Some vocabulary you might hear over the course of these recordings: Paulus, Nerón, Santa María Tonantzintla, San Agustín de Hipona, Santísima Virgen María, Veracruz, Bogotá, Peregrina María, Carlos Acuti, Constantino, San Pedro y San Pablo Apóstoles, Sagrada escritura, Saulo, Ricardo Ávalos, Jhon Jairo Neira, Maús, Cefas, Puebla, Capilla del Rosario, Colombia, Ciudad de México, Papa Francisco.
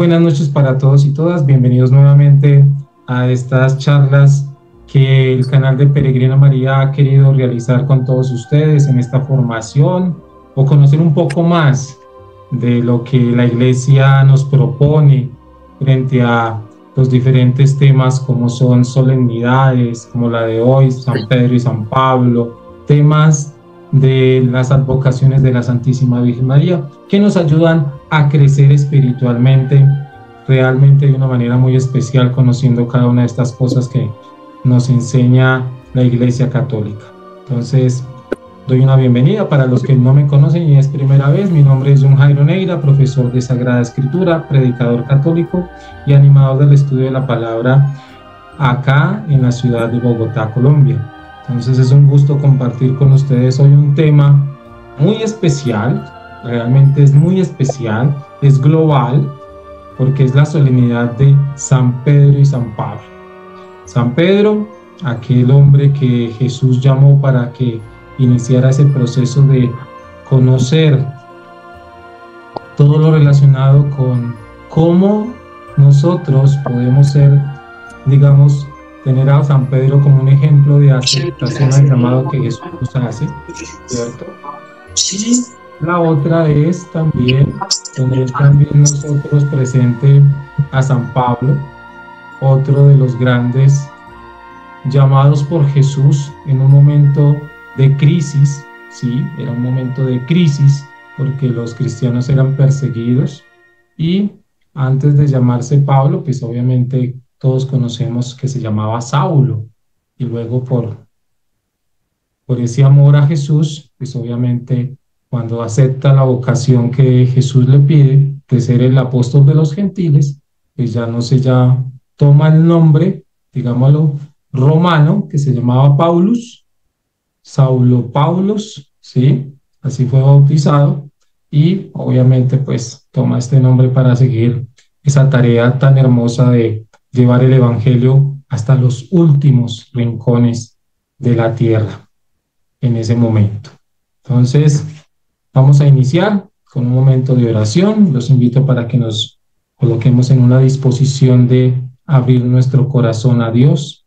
buenas noches para todos y todas, bienvenidos nuevamente a estas charlas que el canal de Peregrina María ha querido realizar con todos ustedes en esta formación, o conocer un poco más de lo que la Iglesia nos propone frente a los diferentes temas como son solemnidades, como la de hoy, San Pedro y San Pablo, temas de las advocaciones de la Santísima Virgen María, que nos ayudan a crecer espiritualmente, realmente de una manera muy especial, conociendo cada una de estas cosas que nos enseña la Iglesia Católica. Entonces, doy una bienvenida para los que no me conocen y es primera vez. Mi nombre es Jhon Jairo Neira, profesor de Sagrada Escritura, predicador católico y animador del estudio de la palabra acá en la ciudad de Bogotá, Colombia. Entonces es un gusto compartir con ustedes hoy un tema muy especial, realmente es muy especial, es global, porque es la solemnidad de San Pedro y San Pablo. San Pedro, aquel hombre que Jesús llamó para que iniciar ese proceso de conocer todo lo relacionado con cómo nosotros podemos ser, digamos, tener a San Pedro como un ejemplo de aceptación al llamado que Jesús nos hace, ¿cierto? La otra es también tener también nosotros presente a San Pablo, otro de los grandes llamados por Jesús en un momento de crisis, sí, era un momento de crisis porque los cristianos eran perseguidos y antes de llamarse Pablo, pues obviamente todos conocemos que se llamaba Saulo y luego por ese amor a Jesús, pues obviamente cuando acepta la vocación que Jesús le pide de ser el apóstol de los gentiles, pues ya no sé, ya toma el nombre, digámoslo, romano que se llamaba Paulus, Saulo Paulus, ¿sí? Así fue bautizado y obviamente pues toma este nombre para seguir esa tarea tan hermosa de llevar el evangelio hasta los últimos rincones de la tierra en ese momento. Entonces vamos a iniciar con un momento de oración. Los invito para que nos coloquemos en una disposición de abrir nuestro corazón a Dios.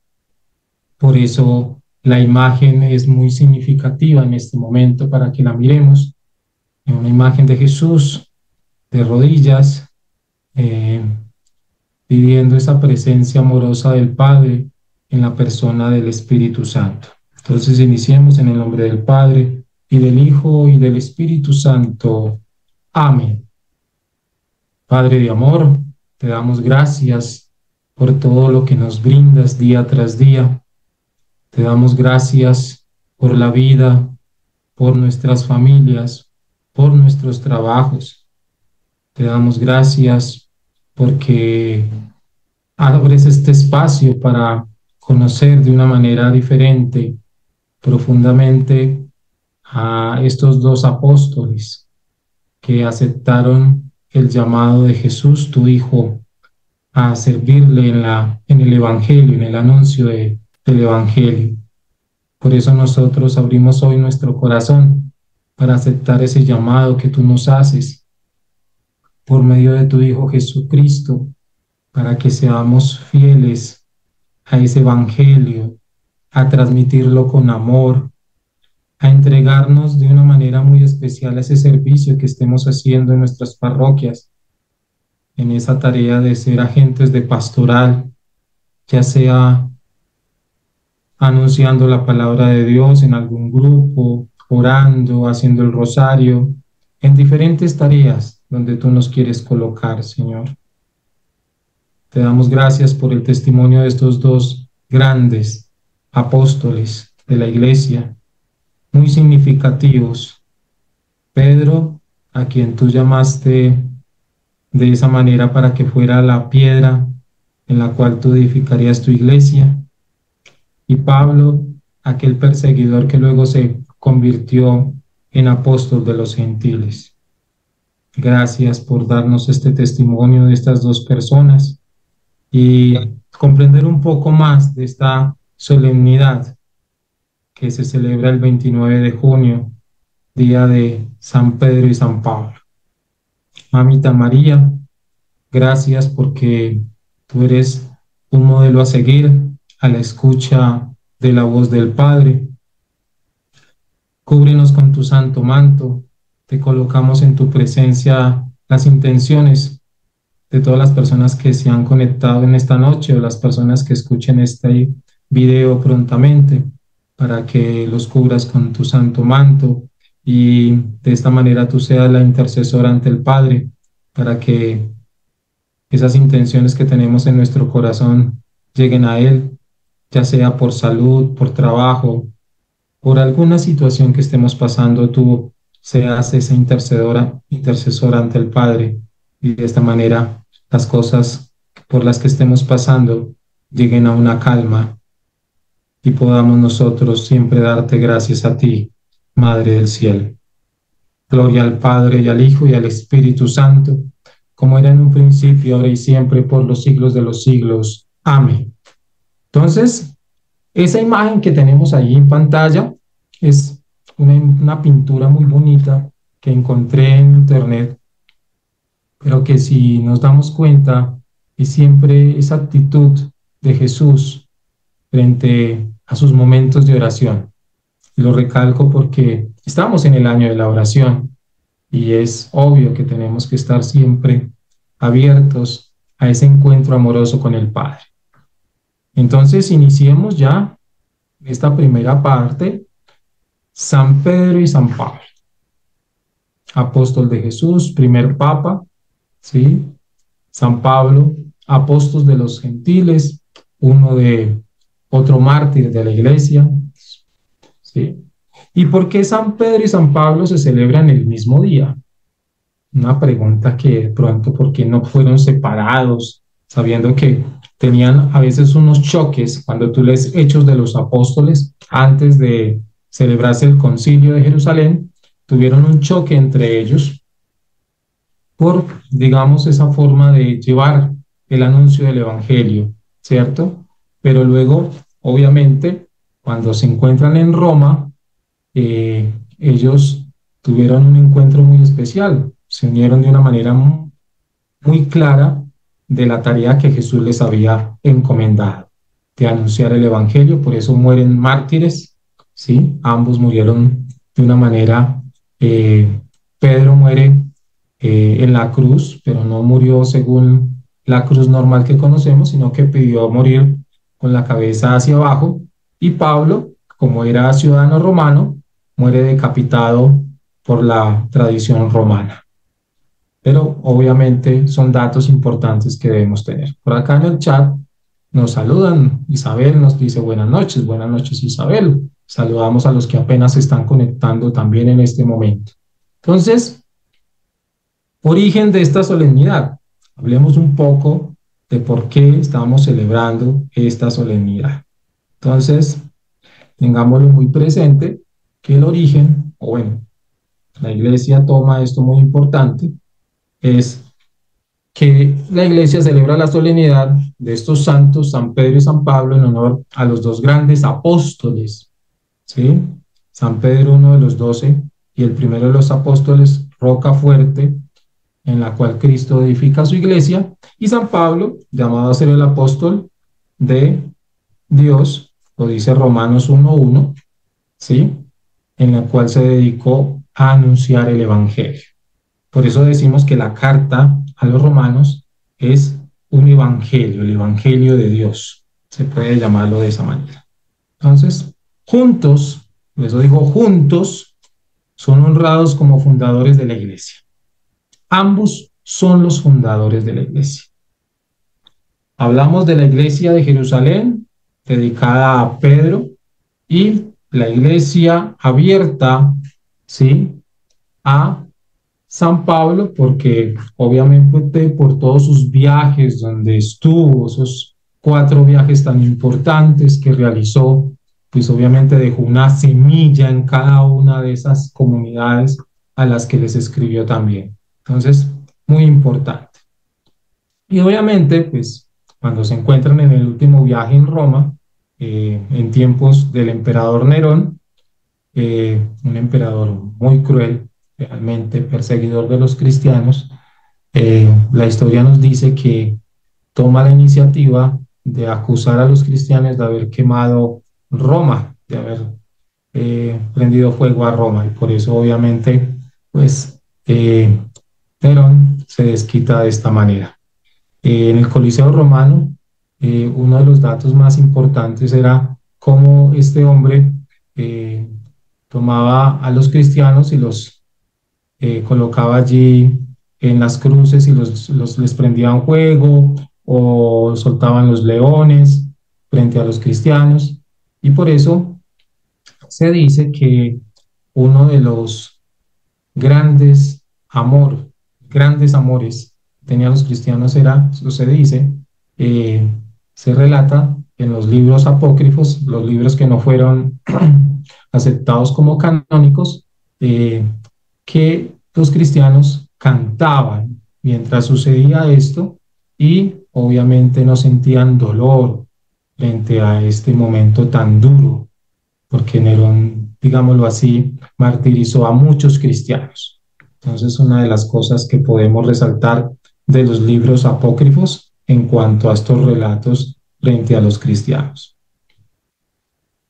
Por eso la imagen es muy significativa en este momento para que la miremos. Es una imagen de Jesús, de rodillas, pidiendo esa presencia amorosa del Padre en la persona del Espíritu Santo. Entonces iniciemos en el nombre del Padre, y del Hijo, y del Espíritu Santo. Amén. Padre de amor, te damos gracias por todo lo que nos brindas día tras día. Te damos gracias por la vida, por nuestras familias, por nuestros trabajos. Te damos gracias porque abres este espacio para conocer de una manera diferente, profundamente, a estos dos apóstoles que aceptaron el llamado de Jesús, tu Hijo, a servirle en el evangelio, en el anuncio del evangelio. Por eso nosotros abrimos hoy nuestro corazón para aceptar ese llamado que tú nos haces por medio de tu Hijo Jesucristo, para que seamos fieles a ese evangelio, a transmitirlo con amor, a entregarnos de una manera muy especial a ese servicio que estemos haciendo en nuestras parroquias, en esa tarea de ser agentes de pastoral, ya sea anunciando la palabra de Dios en algún grupo, orando, haciendo el rosario, en diferentes tareas donde tú nos quieres colocar, Señor. Te damos gracias por el testimonio de estos dos grandes apóstoles de la Iglesia, muy significativos. Pedro, a quien tú llamaste de esa manera para que fuera la piedra en la cual tú edificarías tu Iglesia, y Pablo, aquel perseguidor que luego se convirtió en apóstol de los gentiles. Gracias por darnos este testimonio de estas dos personas y comprender un poco más de esta solemnidad que se celebra el 29 de junio, día de San Pedro y San Pablo. Mamita María, Gracias porque tú eres un modelo a seguir a la escucha de la voz del Padre. Cúbrenos con tu santo manto. Te colocamos en tu presencia las intenciones de todas las personas que se han conectado en esta noche o las personas que escuchen este video prontamente, para que los cubras con tu santo manto y de esta manera tú seas la intercesora ante el Padre, para que esas intenciones que tenemos en nuestro corazón lleguen a Él, ya sea por salud, por trabajo, por alguna situación que estemos pasando, tú seas esa intercesora ante el Padre, y de esta manera las cosas por las que estemos pasando lleguen a una calma y podamos nosotros siempre darte gracias a ti, Madre del Cielo. Gloria al Padre, y al Hijo, y al Espíritu Santo, como era en un principio, ahora y siempre, por los siglos de los siglos. Amén. Entonces, esa imagen que tenemos ahí en pantalla es una pintura muy bonita que encontré en internet, pero que si nos damos cuenta, y siempre esa actitud de Jesús frente a sus momentos de oración. Lo recalco porque estamos en el año de la oración, y es obvio que tenemos que estar siempre abiertos a ese encuentro amoroso con el Padre. Entonces, iniciemos ya esta primera parte, San Pedro y San Pablo, apóstol de Jesús, primer papa, ¿sí? San Pablo, apóstol de los gentiles, otro mártir de la iglesia, ¿sí? ¿Y por qué San Pedro y San Pablo se celebran el mismo día? Una pregunta que de pronto, ¿por qué no fueron separados? Sabiendo que tenían a veces unos choques cuando tú lees Hechos de los Apóstoles, antes de celebrarse el Concilio de Jerusalén, tuvieron un choque entre ellos por, digamos, esa forma de llevar el anuncio del Evangelio, ¿cierto? Pero luego, obviamente, cuando se encuentran en Roma, ellos tuvieron un encuentro muy especial, se unieron de una manera muy clara de la tarea que Jesús les había encomendado, de anunciar el Evangelio, por eso mueren mártires, ¿sí? Ambos murieron de una manera, Pedro muere en la cruz, pero no murió según la cruz normal que conocemos, sino que pidió morir con la cabeza hacia abajo, y Pablo, como era ciudadano romano, muere decapitado por la tradición romana. Pero obviamente son datos importantes que debemos tener. Por acá en el chat nos saludan. Isabel nos dice buenas noches Isabel. Saludamos a los que apenas se están conectando también en este momento. Entonces, origen de esta solemnidad. Hablemos un poco de por qué estamos celebrando esta solemnidad. Entonces, tengámoslo muy presente, que el origen, o bueno, la Iglesia toma esto muy importante, es que la Iglesia celebra la solemnidad de estos santos, San Pedro y San Pablo, en honor a los dos grandes apóstoles, ¿sí? San Pedro, uno de los 12, y el primero de los apóstoles, roca fuerte, en la cual Cristo edifica su Iglesia, y San Pablo, llamado a ser el apóstol de Dios, lo dice Romanos 1:1, ¿sí? En la cual se dedicó a anunciar el Evangelio. Por eso decimos que la carta a los romanos es un evangelio, el Evangelio de Dios, se puede llamarlo de esa manera. Entonces, juntos, por eso digo juntos, son honrados como fundadores de la Iglesia. Ambos son los fundadores de la Iglesia. Hablamos de la Iglesia de Jerusalén, dedicada a Pedro, y la Iglesia abierta, ¿sí?, a San Pablo, porque obviamente por todos sus viajes donde estuvo, esos 4 viajes tan importantes que realizó, pues obviamente dejó una semilla en cada una de esas comunidades a las que les escribió también. Entonces, muy importante. Y obviamente, pues, cuando se encuentran en el último viaje en Roma, en tiempos del emperador Nerón, un emperador muy cruel, realmente perseguidor de los cristianos, La historia nos dice que toma la iniciativa de acusar a los cristianos de haber quemado Roma, de haber prendido fuego a Roma, y por eso obviamente pues Nerón se desquita de esta manera. En el Coliseo Romano, uno de los datos más importantes era cómo este hombre tomaba a los cristianos y los colocaba allí en las cruces y les prendían fuego o soltaban los leones frente a los cristianos, y por eso se dice que uno de los grandes amores tenían los cristianos era, eso se dice, se relata en los libros apócrifos, los libros que no fueron aceptados como canónicos, que los cristianos cantaban mientras sucedía esto y obviamente no sentían dolor frente a este momento tan duro, porque Nerón, digámoslo así, martirizó a muchos cristianos. Entonces, una de las cosas que podemos resaltar de los libros apócrifos en cuanto a estos relatos frente a los cristianos.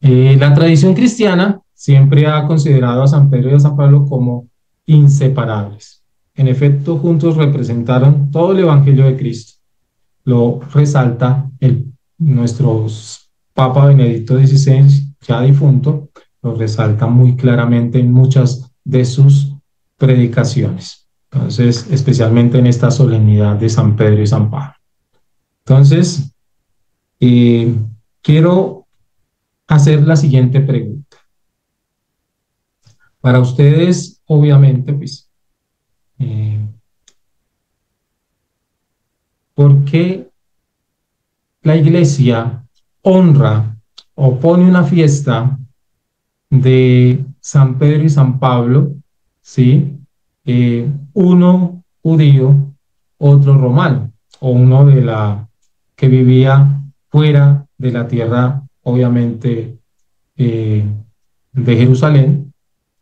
La tradición cristiana siempre ha considerado a San Pedro y a San Pablo como inseparables. En efecto, juntos representaron todo el Evangelio de Cristo. Lo resalta nuestro Papa Benedicto XVI, ya difunto, lo resalta muy claramente en muchas de sus predicaciones. Entonces, especialmente en esta solemnidad de San Pedro y San Pablo. Entonces, quiero hacer la siguiente pregunta. Para ustedes, obviamente, pues, ¿por qué la Iglesia honra o pone una fiesta de San Pedro y San Pablo, ¿sí? Uno judío, otro romano, o uno de la que vivía fuera de la tierra, obviamente, de Jerusalén,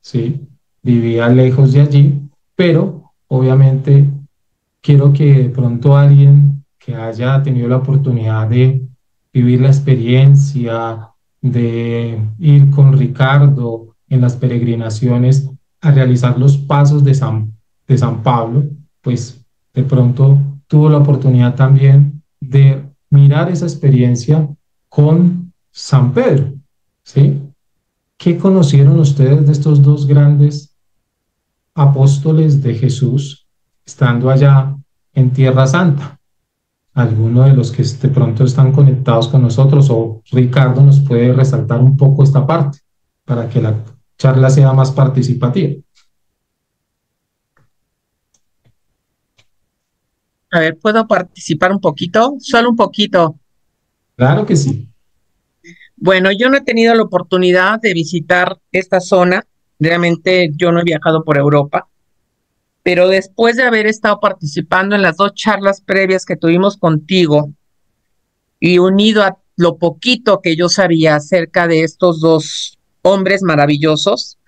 ¿sí? Vivía lejos de allí, pero obviamente quiero que de pronto alguien que haya tenido la oportunidad de vivir la experiencia, de ir con Ricardo en las peregrinaciones a realizar los pasos de San Pablo, pues de pronto tuvo la oportunidad también de mirar esa experiencia con San Pedro, ¿sí? ¿Qué conocieron ustedes de estos dos grandes apóstoles de Jesús estando allá en Tierra Santa? Alguno de los que de pronto están conectados con nosotros o Ricardo nos puede resaltar un poco esta parte para que la charla sea más participativa. A ver, ¿puedo participar un poquito? Solo un poquito. Claro que sí. Bueno, yo no he tenido la oportunidad de visitar esta zona. Realmente yo no he viajado por Europa. Pero después de haber estado participando en las dos charlas previas que tuvimos contigo y unido a lo poquito que yo sabía acerca de estos dos hombres maravillosos,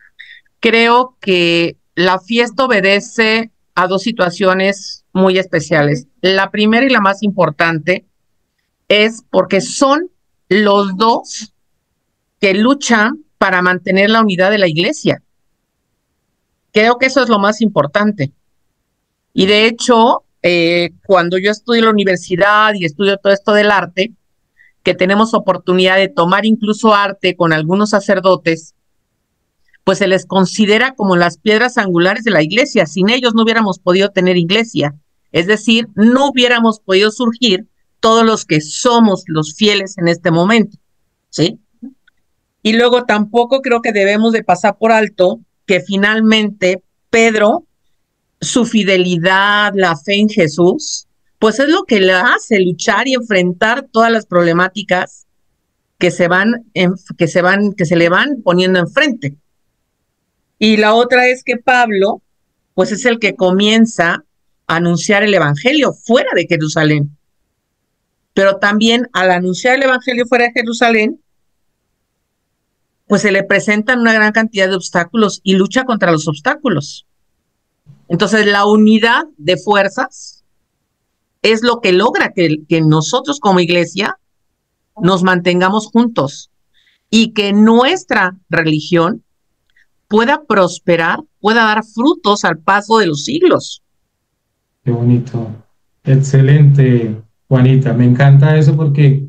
creo que la fiesta obedece a dos situaciones muy especiales. La primera y la más importante es porque son los dos que luchan para mantener la unidad de la Iglesia. Creo que eso es lo más importante. Y de hecho, cuando yo estudio en la universidad y estudio todo esto del arte, que tenemos oportunidad de tomar incluso arte con algunos sacerdotes, pues se les considera como las piedras angulares de la Iglesia. Sin ellos no hubiéramos podido tener Iglesia. Es decir, no hubiéramos podido surgir todos los que somos los fieles en este momento, ¿sí? Y luego tampoco creo que debemos de pasar por alto que finalmente Pedro, su fidelidad, la fe en Jesús, pues es lo que le hace luchar y enfrentar todas las problemáticas que se le van poniendo enfrente. Y la otra es que Pablo, pues es el que comienza a anunciar el Evangelio fuera de Jerusalén. Pero también al anunciar el Evangelio fuera de Jerusalén, pues se le presentan una gran cantidad de obstáculos y lucha contra los obstáculos. Entonces, la unidad de fuerzas es lo que logra que nosotros como iglesia nos mantengamos juntos y que nuestra religión pueda prosperar, pueda dar frutos al paso de los siglos. Qué bonito. Excelente, Juanita. Me encanta eso porque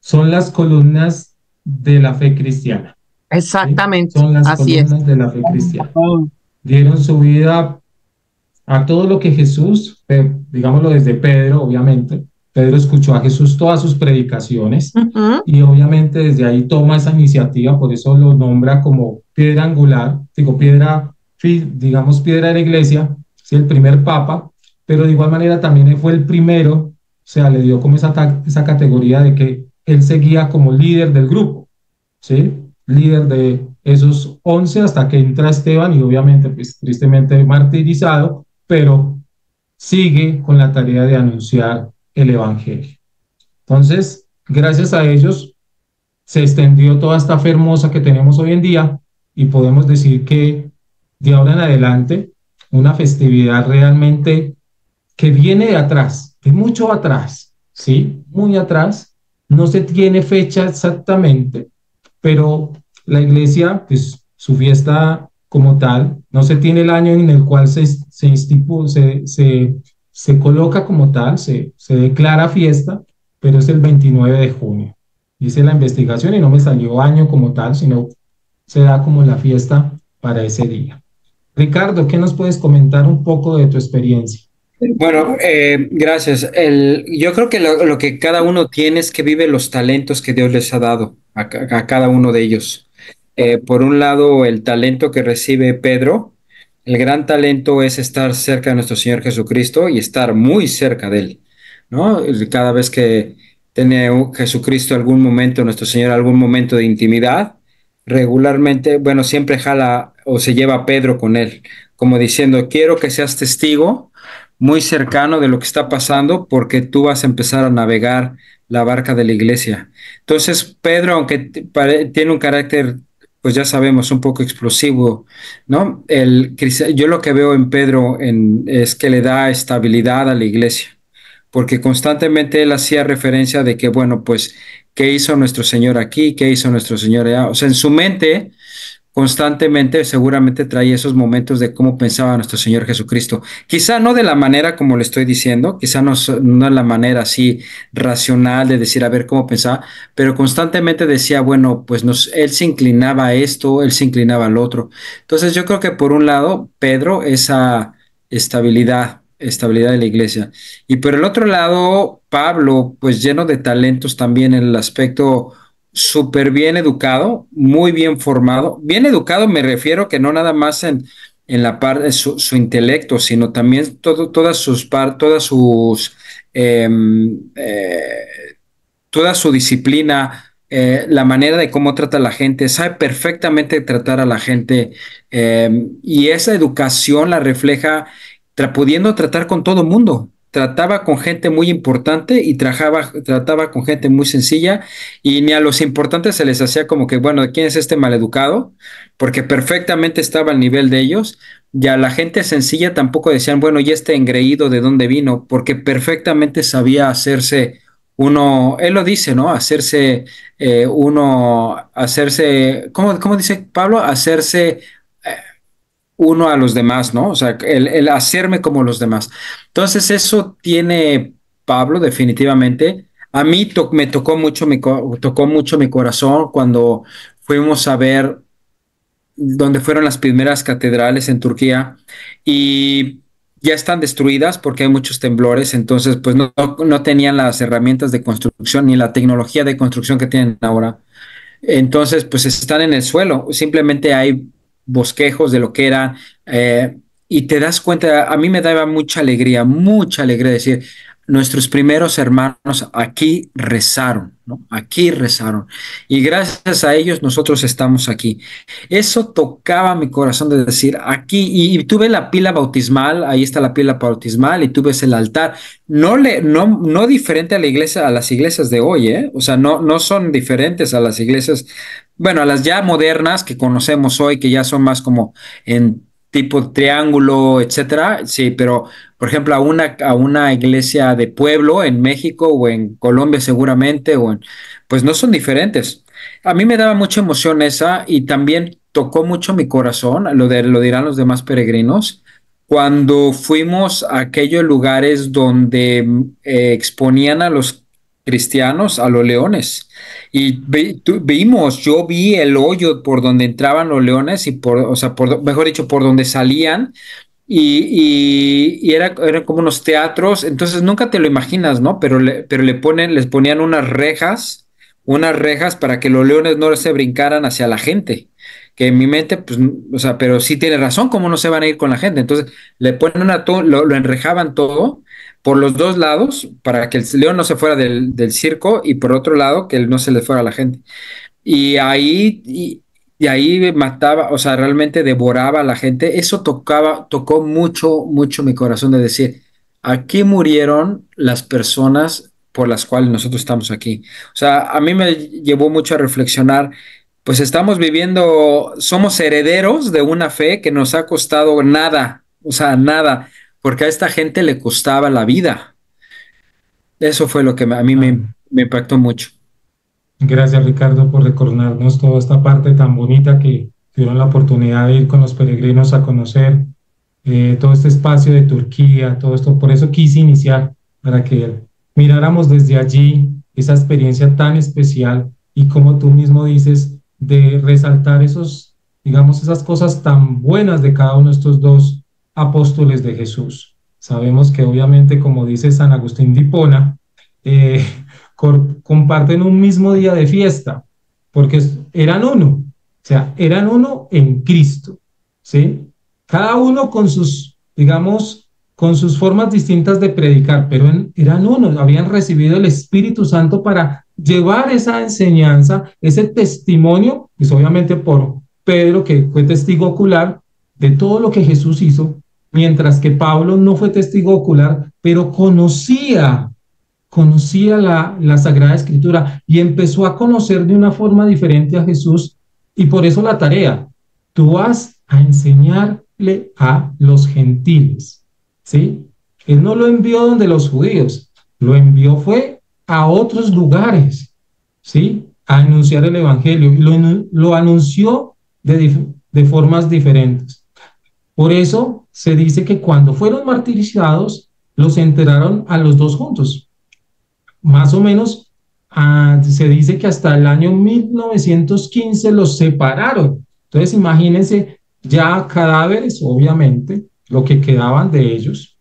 son las columnas de la fe cristiana. Exactamente. ¿Sí? Son las columnas de la fe cristiana. Dieron su vida a todo lo que Jesús, digámoslo desde Pedro, obviamente. Pedro escuchó a Jesús todas sus predicaciones y obviamente desde ahí toma esa iniciativa, por eso lo nombra como piedra angular, piedra de la iglesia, ¿sí? El primer papa, pero de igual manera también él fue el primero, o sea, le dio como esa categoría de que él seguía como líder del grupo, ¿sí? Líder de esos 11 hasta que entra Esteban y obviamente pues tristemente martirizado, pero sigue con la tarea de anunciar el evangelio. Entonces, gracias a ellos se extendió toda esta fe hermosa que tenemos hoy en día y podemos decir que de ahora en adelante una festividad realmente que viene de atrás, de mucho atrás, ¿sí? Muy atrás, no se tiene fecha exactamente, pero la iglesia, pues su fiesta como tal, no se tiene el año en el cual se coloca como tal, se declara fiesta, pero es el 29 de junio. Hice la investigación y no me salió año como tal, sino se da como la fiesta para ese día. Ricardo, ¿qué nos puedes comentar un poco de tu experiencia? Bueno, gracias. Yo creo que lo que cada uno tiene es que vive los talentos que Dios les ha dado a cada uno de ellos. Por un lado, el talento que recibe Pedro. El gran talento es estar cerca de nuestro Señor Jesucristo y estar muy cerca de Él, ¿no? Cada vez que tiene Jesucristo algún momento, nuestro Señor algún momento de intimidad, regularmente, bueno, siempre jala o se lleva a Pedro con Él, como diciendo, quiero que seas testigo muy cercano de lo que está pasando porque tú vas a empezar a navegar la barca de la iglesia. Entonces, Pedro, aunque tiene un carácter, pues ya sabemos, un poco explosivo, ¿no? Yo lo que veo en Pedro es que le da estabilidad a la iglesia, porque constantemente él hacía referencia de que, bueno, pues, ¿qué hizo nuestro Señor aquí? ¿Qué hizo nuestro Señor allá? O sea, en su mente, constantemente, seguramente traía esos momentos de cómo pensaba nuestro Señor Jesucristo. Quizá no de la manera como le estoy diciendo, quizá no es la manera así racional de decir, a ver cómo pensaba, pero constantemente decía, bueno, pues él se inclinaba a esto, él se inclinaba al otro. Entonces yo creo que por un lado, Pedro, esa estabilidad de la iglesia. Y por el otro lado, Pablo, pues lleno de talentos también en el aspecto súper bien educado, muy bien formado. Bien educado me refiero que no nada más en la parte de su intelecto, sino también toda su disciplina, la manera de cómo trata a la gente, sabe perfectamente tratar a la gente y esa educación la refleja pudiendo tratar con todo mundo. Trataba con gente muy importante y trataba con gente muy sencilla y ni a los importantes se les hacía como que, bueno, ¿quién es este maleducado? Porque perfectamente estaba al nivel de ellos y a la gente sencilla tampoco decían, bueno, ¿y este engreído de dónde vino? Porque perfectamente sabía hacerse uno, él lo dice, ¿no? Hacerse ¿cómo dice Pablo? Hacerse uno a los demás, ¿no? O sea, el hacerme como los demás. Entonces, eso tiene Pablo definitivamente. A mí me tocó mucho mi corazón cuando fuimos a ver dónde fueron las primeras catedrales en Turquía y ya están destruidas porque hay muchos temblores, entonces pues no tenían las herramientas de construcción ni la tecnología de construcción que tienen ahora. Entonces, pues están en el suelo, simplemente hay bosquejos de lo que era, y te das cuenta, a mí me daba mucha alegría decir, nuestros primeros hermanos aquí rezaron, ¿no? Aquí rezaron, y gracias a ellos nosotros estamos aquí. Eso tocaba mi corazón de decir, aquí, y tuve la pila bautismal, ahí está la pila bautismal, y tú ves el altar, no diferente a la iglesia, a las iglesias de hoy, ¿eh? O sea, no son diferentes a las iglesias, bueno, a las ya modernas que conocemos hoy, que ya son más como en tipo triángulo, etcétera. Sí, pero por ejemplo a una iglesia de pueblo en México o en Colombia seguramente, pues no son diferentes. A mí me daba mucha emoción esa, y también tocó mucho mi corazón, lo dirán los demás peregrinos, cuando fuimos a aquellos lugares donde exponían a los cristianos a los leones, y yo vi el hoyo por donde entraban los leones y por donde salían, y eran como unos teatros. Entonces nunca te lo imaginas, ¿no? Pero les ponían unas rejas para que los leones no se brincaran hacia la gente, que en mi mente, pues, o sea, pero sí tiene razón, ¿cómo no se van a ir con la gente? Entonces le ponen lo enrejaban todo por los dos lados, para que el león no se fuera del circo, y por otro lado, que no se le fuera a la gente. Y ahí mataba, o sea, realmente devoraba a la gente. Eso tocó mucho, mucho mi corazón, de decir, aquí murieron las personas por las cuales nosotros estamos aquí. O sea, a mí me llevó mucho a reflexionar, pues estamos viviendo, somos herederos de una fe que nos ha costado nada, o sea, nada, porque a esta gente le costaba la vida. Eso fue lo que a mí me impactó mucho. Gracias, Ricardo, por recordarnos toda esta parte tan bonita que tuvieron la oportunidad de ir con los peregrinos a conocer, todo este espacio de Turquía, todo esto. Por eso quise iniciar, para que miráramos desde allí esa experiencia tan especial, y como tú mismo dices, de resaltar esos, digamos, esas cosas tan buenas de cada uno de estos dos apóstoles de Jesús. Sabemos que obviamente, como dice San Agustín de Hipona, comparten un mismo día de fiesta, porque eran uno, o sea, eran uno en Cristo, ¿sí? Cada uno con sus, digamos, con sus formas distintas de predicar, pero eran uno, habían recibido el Espíritu Santo para llevar esa enseñanza, ese testimonio, pues obviamente por Pedro, que fue testigo ocular de todo lo que Jesús hizo, mientras que Pablo no fue testigo ocular, pero conocía la Sagrada Escritura, y empezó a conocer de una forma diferente a Jesús. Y por eso la tarea, tú vas a enseñarle a los gentiles, ¿sí? Él no lo envió donde los judíos, lo envió fue a otros lugares, ¿sí? A anunciar el evangelio, y lo anunció de formas diferentes. Por eso se dice que cuando fueron martirizados, los enteraron a los dos juntos. Más o menos se dice que hasta el año 1915 los separaron. Entonces imagínense, ya cadáveres, obviamente, lo que quedaban de ellos.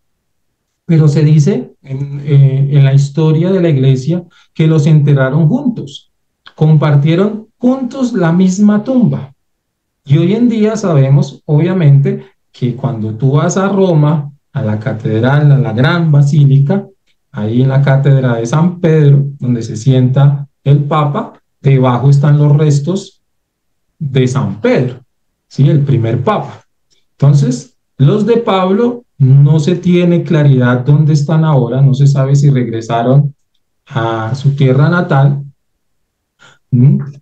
Pero se dice en la historia de la iglesia que los enteraron juntos. Compartieron juntos la misma tumba. Y hoy en día sabemos, obviamente, que cuando tú vas a Roma, a la catedral, a la gran basílica, ahí en la cátedra de San Pedro, donde se sienta el Papa, debajo están los restos de San Pedro, ¿sí? El primer Papa. Entonces, los de Pablo, no se tiene claridad dónde están ahora, no se sabe si regresaron a su tierra natal,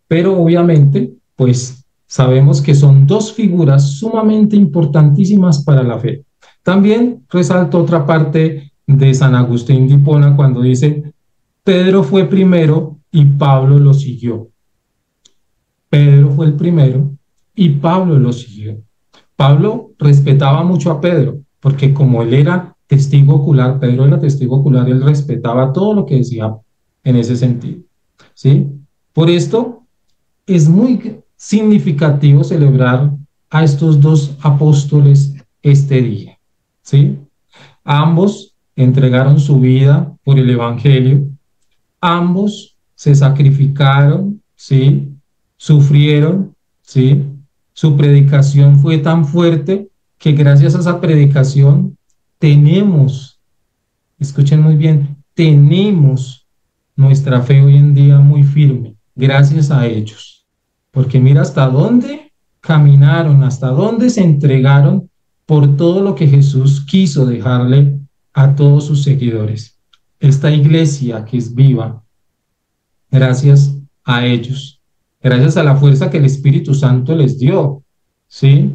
pero obviamente, pues, sabemos que son dos figuras sumamente importantísimas para la fe. También resalto otra parte de San Agustín de Hipona, cuando dice, Pedro fue primero y Pablo lo siguió. Pedro fue el primero y Pablo lo siguió. Pablo respetaba mucho a Pedro, porque como él era testigo ocular, Pedro era testigo ocular, él respetaba todo lo que decía en ese sentido, ¿sí? Por esto es muy significativo celebrar a estos dos apóstoles este día, ¿sí? Ambos entregaron su vida por el evangelio, ambos se sacrificaron, ¿sí? Sufrieron, ¿sí? Su predicación fue tan fuerte que gracias a esa predicación tenemos, escuchen muy bien, tenemos nuestra fe hoy en día muy firme, gracias a ellos. Porque mira hasta dónde caminaron, hasta dónde se entregaron por todo lo que Jesús quiso dejarle a todos sus seguidores. Esta iglesia que es viva, gracias a ellos, gracias a la fuerza que el Espíritu Santo les dio, ¿sí?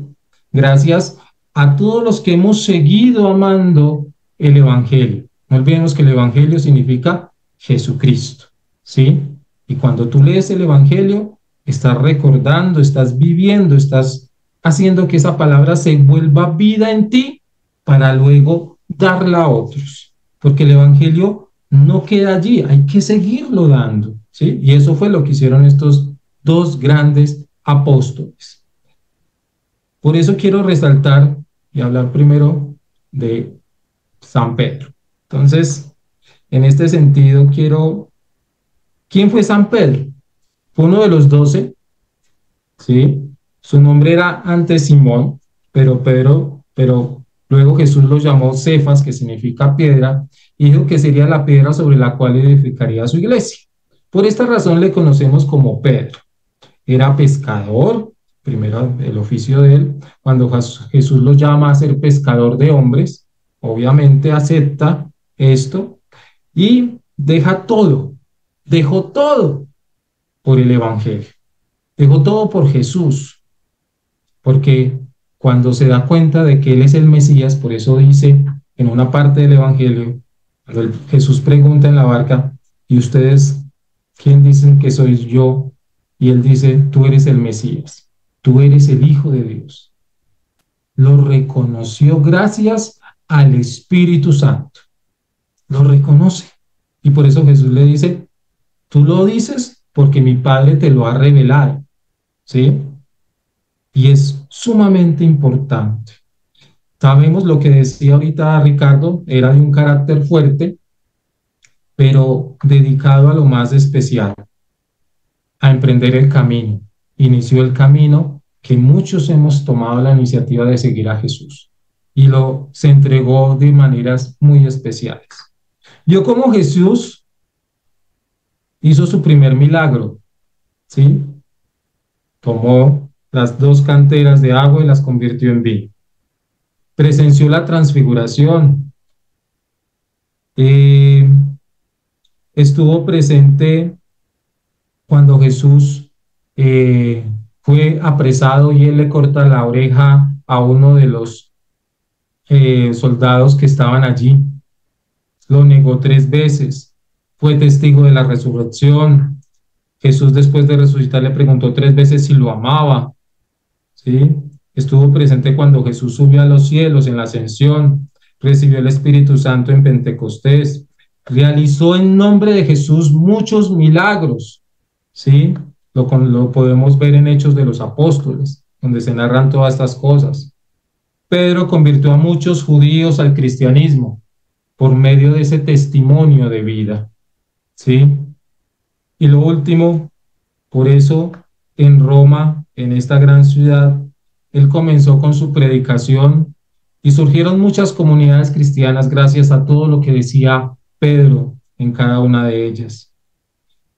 Gracias a todos los que hemos seguido amando el Evangelio. No olvidemos que el Evangelio significa Jesucristo, ¿sí? Y cuando tú lees el Evangelio, estás recordando, estás viviendo, estás haciendo que esa palabra se vuelva vida en ti para luego darla a otros. Porque el Evangelio no queda allí, hay que seguirlo dando, ¿sí? Y eso fue lo que hicieron estos dos grandes apóstoles. Por eso quiero resaltar y hablar primero de San Pedro. Entonces, en este sentido quiero... ¿Quién fue San Pedro? Fue uno de los 12, ¿sí? Su nombre era antes Simón, pero luego Jesús lo llamó Cefas, que significa piedra, y dijo que sería la piedra sobre la cual edificaría su iglesia. Por esta razón le conocemos como Pedro. Era pescador, primero el oficio de él. Cuando Jesús lo llama a ser pescador de hombres, obviamente acepta esto y dejó todo por el Evangelio, dejó todo por Jesús, porque cuando se da cuenta de que él es el Mesías, por eso dice en una parte del Evangelio, cuando Jesús pregunta en la barca, ¿y ustedes quién dicen que soy yo? Y él dice, tú eres el Mesías, tú eres el Hijo de Dios. Lo reconoció gracias al Espíritu Santo, lo reconoce, y por eso Jesús le dice, tú lo dices porque mi Padre te lo ha revelado, ¿sí? Y es sumamente importante. Sabemos lo que decía ahorita Ricardo, era de un carácter fuerte, pero dedicado a lo más especial, a emprender el camino. Inició el camino que muchos hemos tomado la iniciativa de seguir a Jesús, y se entregó de maneras muy especiales. Vio cómo Jesús hizo su primer milagro, ¿sí? Tomó las dos canteras de agua y las convirtió en vino. Presenció la transfiguración. Estuvo presente cuando Jesús fue apresado y él le corta la oreja a uno de los soldados que estaban allí. Lo negó 3 veces. Fue testigo de la resurrección. Jesús, después de resucitar, le preguntó 3 veces si lo amaba, ¿sí? Estuvo presente cuando Jesús subió a los cielos en la ascensión. Recibió el Espíritu Santo en Pentecostés. Realizó en nombre de Jesús muchos milagros, ¿sí? Lo podemos ver en Hechos de los Apóstoles, donde se narran todas estas cosas. Pedro convirtió a muchos judíos al cristianismo por medio de ese testimonio de vida, ¿sí? Y lo último, por eso en Roma, en esta gran ciudad, él comenzó con su predicación y surgieron muchas comunidades cristianas gracias a todo lo que decía Pedro en cada una de ellas.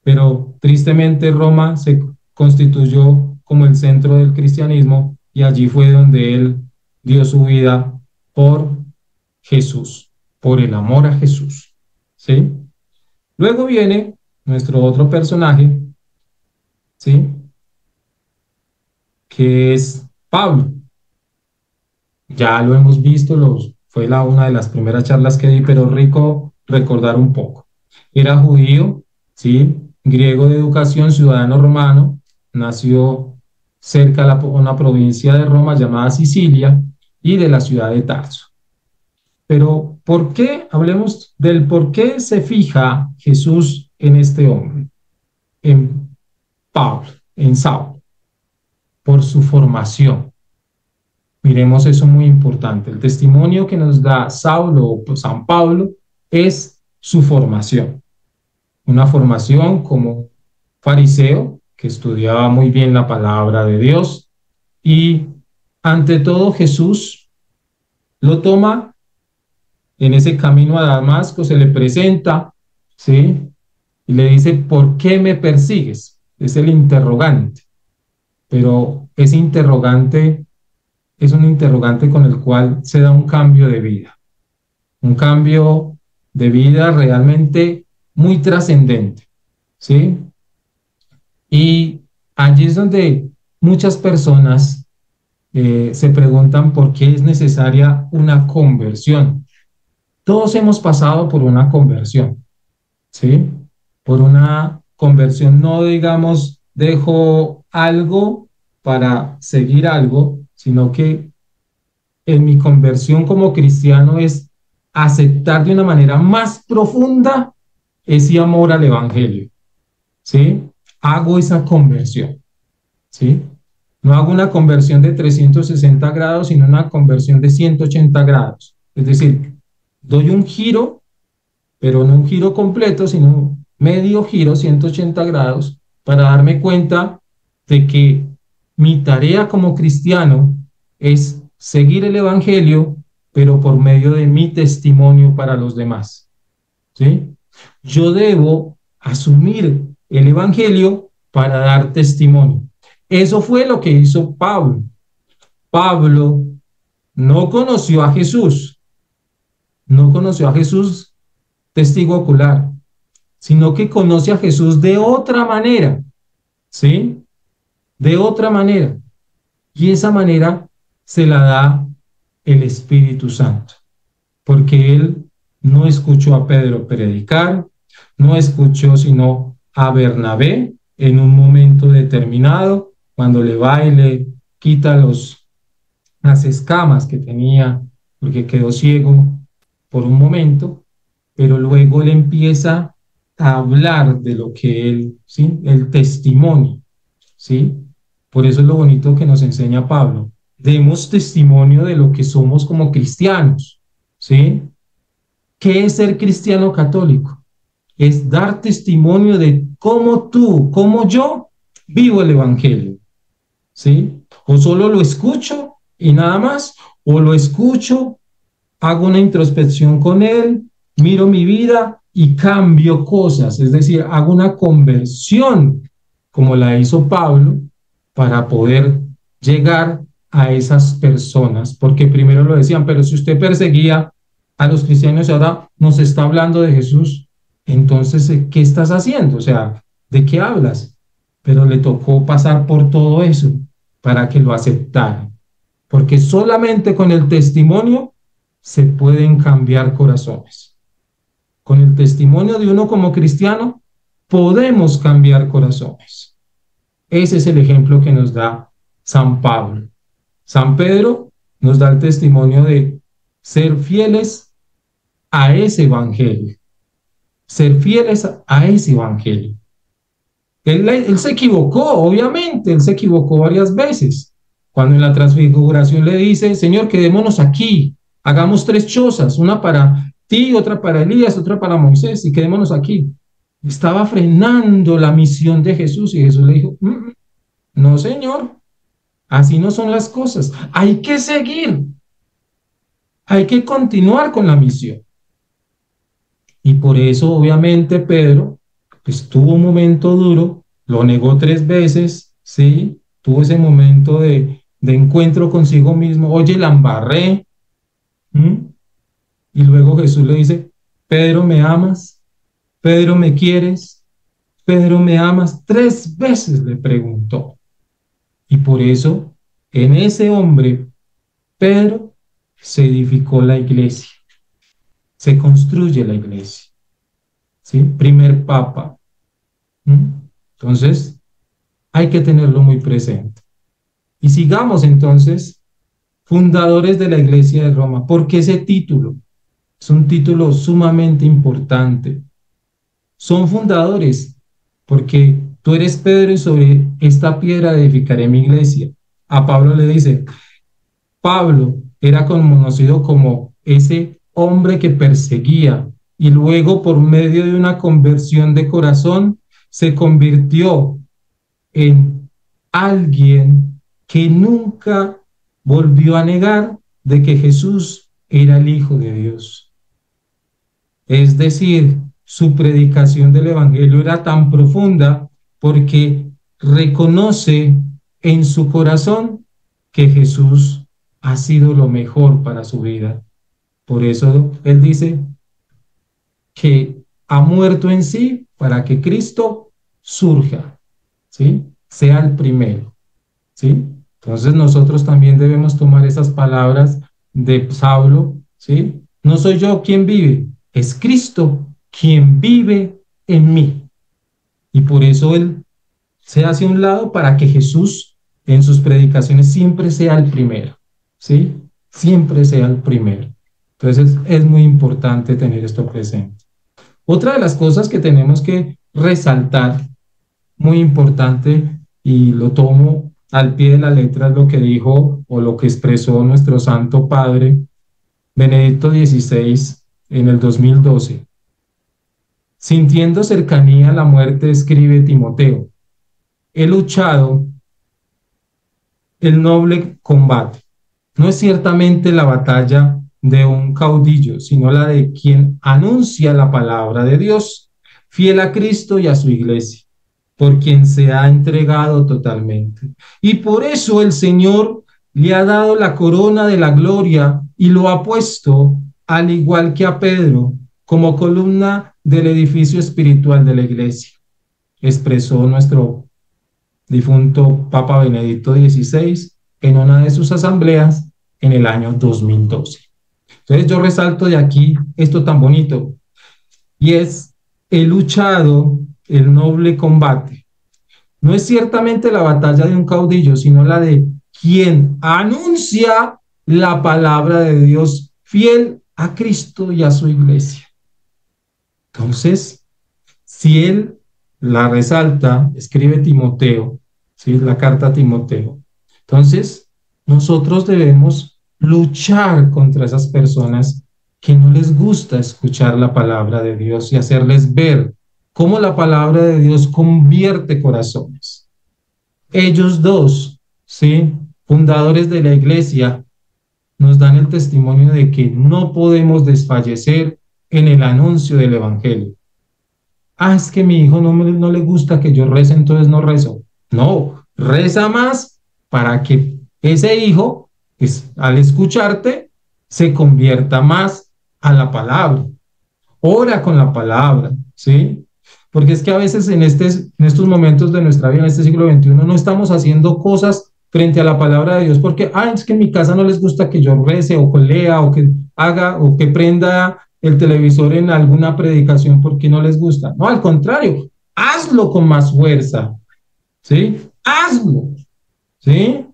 Pero tristemente Roma se constituyó como el centro del cristianismo y allí fue donde él dio su vida por Jesús, por el amor a Jesús, ¿sí? Luego viene nuestro otro personaje, ¿sí? Que es Pablo. Ya lo hemos visto, fue una de las primeras charlas que di, pero rico recordar un poco. Era judío, ¿sí? Griego de educación, ciudadano romano, nació cerca de una provincia de Roma llamada Sicilia y de la ciudad de Tarso. Pero, ¿por qué? Hablemos del por qué se fija Jesús en este hombre, en Pablo, en Saulo, por su formación. Miremos eso muy importante. El testimonio que nos da Saulo o San Pablo es su formación. Una formación como fariseo que estudiaba muy bien la palabra de Dios y, ante todo, Jesús lo toma. En ese camino a Damasco se le presenta, ¿sí? Y le dice, ¿por qué me persigues? Es el interrogante. Pero ese interrogante es un interrogante con el cual se da un cambio de vida. Un cambio de vida realmente muy trascendente, ¿sí? Y allí es donde muchas personas se preguntan por qué es necesaria una conversión. Todos hemos pasado por una conversión, ¿sí? Por una conversión, no digamos, dejo algo para seguir algo, sino que en mi conversión como cristiano es aceptar de una manera más profunda ese amor al evangelio, ¿sí? Hago esa conversión, ¿sí? No hago una conversión de 360 grados, sino una conversión de 180 grados. Es decir, doy un giro, pero no un giro completo, sino medio giro, 180 grados, para darme cuenta de que mi tarea como cristiano es seguir el evangelio, pero por medio de mi testimonio para los demás, ¿sí? Yo debo asumir el evangelio para dar testimonio. Eso fue lo que hizo Pablo. Pablo no conoció a Jesús, testigo ocular, sino que conoce a Jesús de otra manera, ¿sí? De otra manera. Y esa manera se la da el Espíritu Santo, porque él no escuchó a Pedro predicar, no escuchó sino a Bernabé en un momento determinado, cuando le va y le quita las escamas que tenía, porque quedó ciego por un momento, pero luego le empieza a hablar de lo que él, ¿sí? El testimonio, ¿sí? Por eso es lo bonito que nos enseña Pablo. Demos testimonio de lo que somos como cristianos, ¿sí? ¿Qué es ser cristiano católico? Es dar testimonio de cómo tú, cómo yo, vivo el evangelio. ¿Sí? O solo lo escucho y nada más, o lo escucho, hago una introspección con él, miro mi vida y cambio cosas, es decir, hago una conversión como la hizo Pablo para poder llegar a esas personas, porque primero lo decían, pero si usted perseguía a los cristianos y ahora nos está hablando de Jesús, entonces, ¿qué estás haciendo? O sea, ¿de qué hablas? Pero le tocó pasar por todo eso para que lo aceptaran, porque solamente con el testimonio se pueden cambiar corazones. Con el testimonio de uno como cristiano podemos cambiar corazones. Ese es el ejemplo que nos da San Pablo. San Pedro nos da el testimonio de ser fieles a ese evangelio, ser fieles a ese evangelio. Él se equivocó, obviamente, él se equivocó varias veces. Cuando en la transfiguración le dice, Señor, quedémonos aquí, hagamos tres chozas, una para ti, otra para Elías, otra para Moisés, y quedémonos aquí. Estaba frenando la misión de Jesús, y Jesús le dijo, no, Señor, así no son las cosas, hay que seguir, hay que continuar con la misión. Y por eso, obviamente, Pedro, pues tuvo un momento duro, lo negó tres veces, ¿sí? Tuvo ese momento de encuentro consigo mismo, oye, la embarré, y luego Jesús le dice, Pedro, ¿me amas? Pedro, ¿me quieres? Pedro, ¿me amas? Tres veces le preguntó, y por eso, en ese hombre, Pedro, se edificó la iglesia, se construye la iglesia. ¿Sí? Primer papa. Entonces, hay que tenerlo muy presente. Y sigamos entonces, fundadores de la Iglesia de Roma, porque ese título es un título sumamente importante. Son fundadores, porque tú eres Pedro y sobre esta piedra edificaré mi iglesia. A Pablo le dice, Pablo era conocido como ese hombre que perseguía, y luego por medio de una conversión de corazón se convirtió en alguien que nunca volvió a negar de que Jesús era el Hijo de Dios. Es decir, su predicación del evangelio era tan profunda porque reconoce en su corazón que Jesús ha sido lo mejor para su vida. Por eso él dice que ha muerto en sí para que Cristo surja, ¿sí? Sea el primero, ¿sí? Entonces nosotros también debemos tomar esas palabras de Saulo, ¿sí? No soy yo quien vive, es Cristo quien vive en mí. Y por eso él se hace a un lado para que Jesús en sus predicaciones siempre sea el primero, ¿sí? Siempre sea el primero. Entonces es muy importante tener esto presente. Otra de las cosas que tenemos que resaltar, muy importante, y lo tomo al pie de la letra, es lo que dijo o lo que expresó nuestro Santo Padre Benedicto XVI en el 2012. Sintiendo cercanía a la muerte, escribe Timoteo: he luchado el noble combate. No es ciertamente la batalla de un caudillo, sino la de quien anuncia la palabra de Dios, fiel a Cristo y a su iglesia, por quien se ha entregado totalmente. Y por eso el Señor le ha dado la corona de la gloria y lo ha puesto, al igual que a Pedro, como columna del edificio espiritual de la iglesia, expresó nuestro difunto Papa Benedicto XVI en una de sus asambleas en el año 2012. Entonces yo resalto de aquí esto tan bonito, y es: he luchado el noble combate. No es ciertamente la batalla de un caudillo, sino la de quien anuncia la palabra de Dios, fiel a Cristo y a su iglesia. Entonces, si él la resalta, escribe Timoteo, ¿sí? La carta a Timoteo. Entonces, nosotros debemos luchar contra esas personas que no les gusta escuchar la palabra de Dios y hacerles ver cómo la palabra de Dios convierte corazones. Ellos dos, ¿sí?, fundadores de la iglesia, nos dan el testimonio de que no podemos desfallecer en el anuncio del evangelio. Ah, es que mi hijo no le gusta que yo rece, entonces no rezo. No, reza más para que ese hijo, pues, al escucharte, se convierta más a la palabra. Ora con la palabra, ¿sí? Porque es que a veces en estos momentos de nuestra vida, en este siglo XXI, no estamos haciendo cosas frente a la palabra de Dios porque, ah, es que en mi casa no les gusta que yo rece o que lea o que haga o que prenda el televisor en alguna predicación porque no les gusta. No, al contrario, hazlo con más fuerza, ¿sí? Hazlo, ¿sí?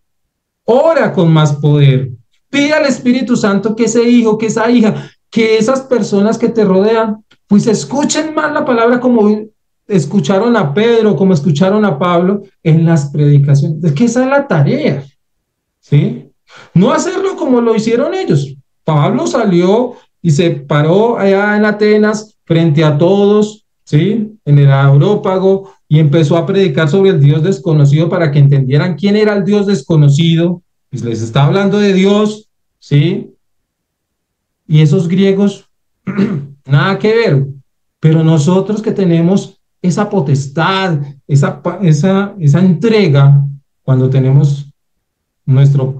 Ora con más poder. Pide al Espíritu Santo que ese hijo, que esa hija, que esas personas que te rodean, pues escuchen más la palabra, como escucharon a Pedro, como escucharon a Pablo en las predicaciones. Es que esa es la tarea, ¿sí? No hacerlo como lo hicieron ellos. Pablo salió y se paró allá en Atenas frente a todos, ¿sí?, en el Areópago, y empezó a predicar sobre el Dios desconocido para que entendieran quién era el Dios desconocido. Pues les está hablando de Dios, ¿sí? Y esos griegos, nada que ver. Pero nosotros que tenemos esa potestad, esa entrega, cuando tenemos nuestra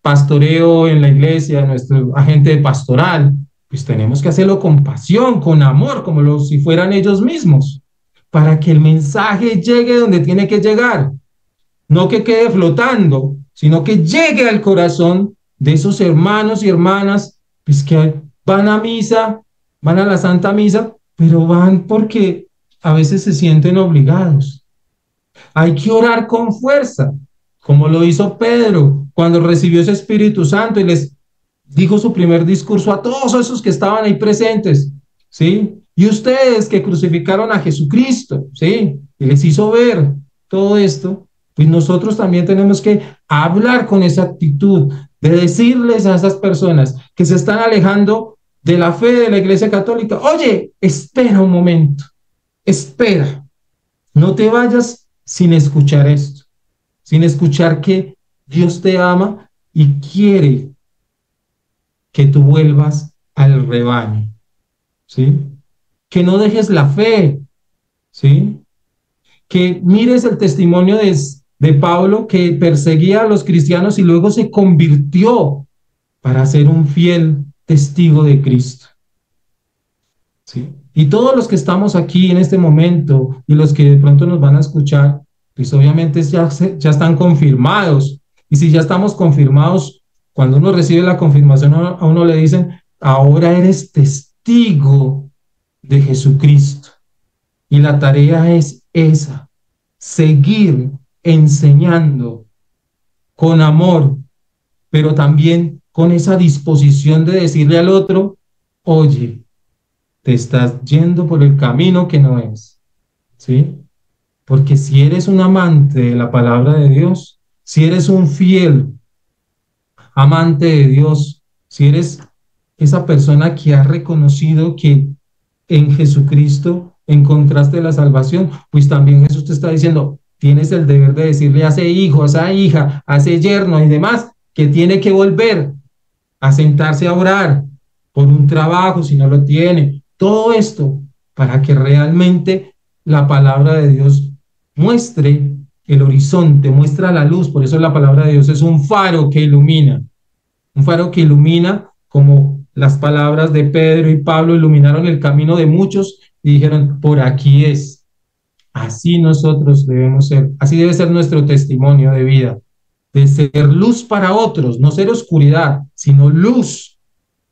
pastoreo en la iglesia, nuestro agente pastoral, pues tenemos que hacerlo con pasión, con amor, como si fueran ellos mismos, para que el mensaje llegue donde tiene que llegar. No que quede flotando, sino que llegue al corazón de esos hermanos y hermanas, pues, que van a misa, van a la Santa Misa, pero van porque a veces se sienten obligados. Hay que orar con fuerza, como lo hizo Pedro cuando recibió ese Espíritu Santo y les dijo su primer discurso a todos esos que estaban ahí presentes, ¿sí? Y ustedes que crucificaron a Jesucristo, ¿sí?, y les hizo ver todo esto, pues nosotros también tenemos que hablar con esa actitud, de decirles a esas personas que se están alejando de la fe de la Iglesia Católica: oye, espera un momento, espera, no te vayas sin escuchar esto, sin escuchar que Dios te ama y quiere que tú vuelvas al rebaño, ¿sí? Que no dejes la fe, ¿sí? Que mires el testimonio de Pablo, que perseguía a los cristianos y luego se convirtió para ser un fiel testigo de Cristo, ¿sí? Y todos los que estamos aquí en este momento y los que de pronto nos van a escuchar, pues obviamente ya están confirmados. Y si ya estamos confirmados, cuando uno recibe la confirmación, a uno le dicen, ahora eres testigo de Jesucristo. Y la tarea es esa, seguir enseñando con amor, pero también con esa disposición de decirle al otro, oye, te estás yendo por el camino que no es, ¿sí? Porque si eres un amante de la palabra de Dios, si eres un fiel amante de Dios, si eres esa persona que ha reconocido que en Jesucristo encontraste la salvación, pues también Jesús te está diciendo, tienes el deber de decirle a ese hijo, a esa hija, a ese yerno y demás, que tiene que volver a sentarse a orar por un trabajo si no lo tiene. Todo esto para que realmente la palabra de Dios muestre el horizonte, muestra la luz. Por eso la palabra de Dios es un faro que ilumina como las palabras de Pedro y Pablo iluminaron el camino de muchos y dijeron, por aquí es. Así nosotros debemos ser, así debe ser nuestro testimonio de vida, de ser luz para otros, no ser oscuridad, sino luz,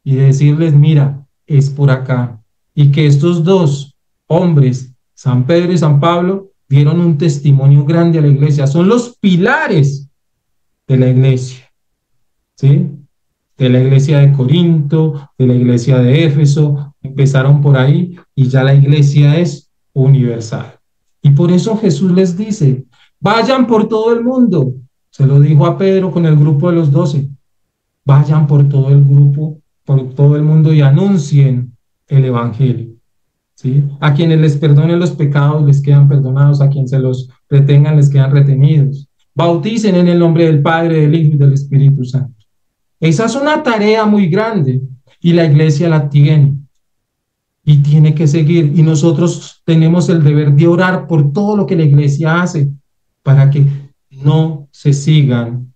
y de decirles, mira, es por acá. Y que estos dos hombres, San Pedro y San Pablo, dieron un testimonio grande a la iglesia, son los pilares de la iglesia, ¿sí? De la iglesia de Corinto, de la iglesia de Éfeso, empezaron por ahí y ya la iglesia es universal. Y por eso Jesús les dice, vayan por todo el mundo. Se lo dijo a Pedro con el grupo de los 12, vayan por todo el grupo, por todo el mundo y anuncien el evangelio. ¿Sí? A quienes les perdonen los pecados les quedan perdonados, a quienes se los retengan les quedan retenidos. Bauticen en el nombre del Padre, del Hijo y del Espíritu Santo. Esa es una tarea muy grande y la iglesia la tiene y tiene que seguir, y nosotros tenemos el deber de orar por todo lo que la iglesia hace para que no se sigan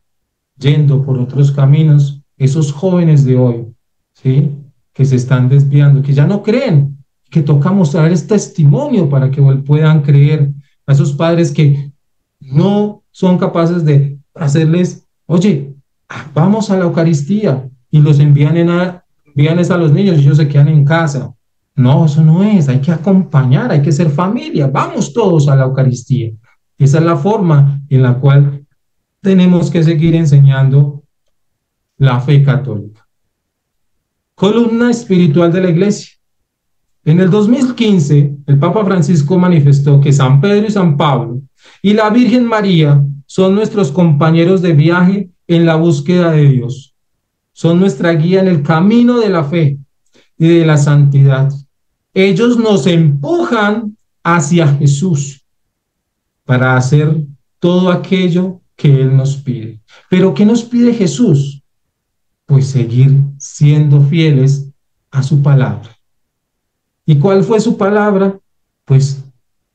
yendo por otros caminos esos jóvenes de hoy, ¿sí? Que se están desviando, que ya no creen, que toca mostrar este testimonio para que puedan creer. A esos padres que no son capaces de hacerles, oye, vamos a la Eucaristía, y los envían a los niños y ellos se quedan en casa. No, eso no es, hay que acompañar, hay que ser familia, vamos todos a la Eucaristía. Esa es la forma en la cual tenemos que seguir enseñando la fe católica. Columna espiritual de la iglesia. En el 2015, el Papa Francisco manifestó que San Pedro y San Pablo y la Virgen María son nuestros compañeros de viaje en la búsqueda de Dios. Son nuestra guía en el camino de la fe y de la santidad. Ellos nos empujan hacia Jesús para hacer todo aquello que Él nos pide. ¿Pero qué nos pide Jesús? Pues seguir siendo fieles a su palabra. ¿Y cuál fue su palabra? Pues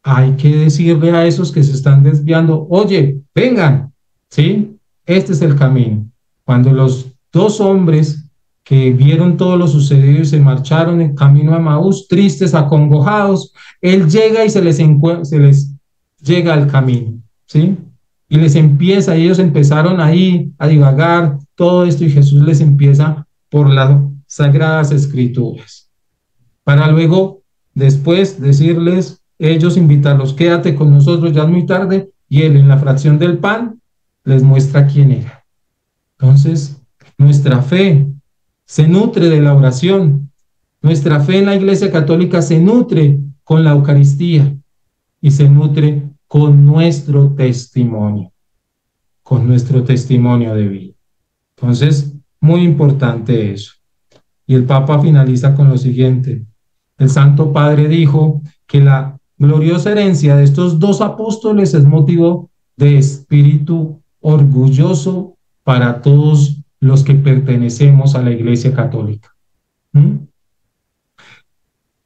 hay que decirle a esos que se están desviando, oye, vengan, ¿sí? Este es el camino. Cuando los dos hombres que vieron todo lo sucedido y se marcharon en camino a Maús, tristes, acongojados, él llega y se les llega al camino, ¿sí? Y les empieza, y ellos empezaron ahí a divagar todo esto, y Jesús les empieza por las Sagradas Escrituras, para luego, después, decirles, ellos invitarlos, quédate con nosotros, ya es muy tarde, y él en la fracción del pan les muestra quién era. Entonces, nuestra fe se nutre de la oración, nuestra fe en la Iglesia Católica se nutre con la Eucaristía y se nutre con nuestro testimonio de vida. Entonces, muy importante eso. Y el Papa finaliza con lo siguiente. El Santo Padre dijo que la gloriosa herencia de estos dos apóstoles es motivo de espíritu orgulloso para todos los que pertenecemos a la Iglesia Católica.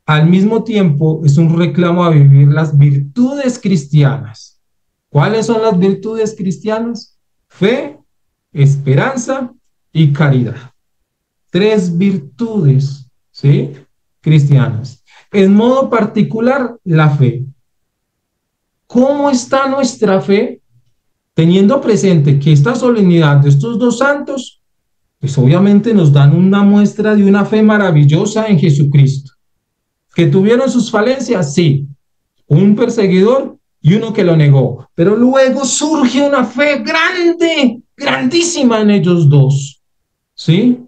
Al mismo tiempo, es un reclamo a vivir las virtudes cristianas. ¿Cuáles son las virtudes cristianas? Fe, esperanza y caridad. Tres virtudes, ¿sí?, cristianas. En modo particular, la fe. ¿Cómo está nuestra fe? Teniendo presente que esta solemnidad de estos dos santos, pues obviamente nos dan una muestra de una fe maravillosa en Jesucristo. ¿Que tuvieron sus falencias? Sí. Un perseguidor y uno que lo negó. Pero luego surge una fe grande, grandísima en ellos dos. ¿Sí?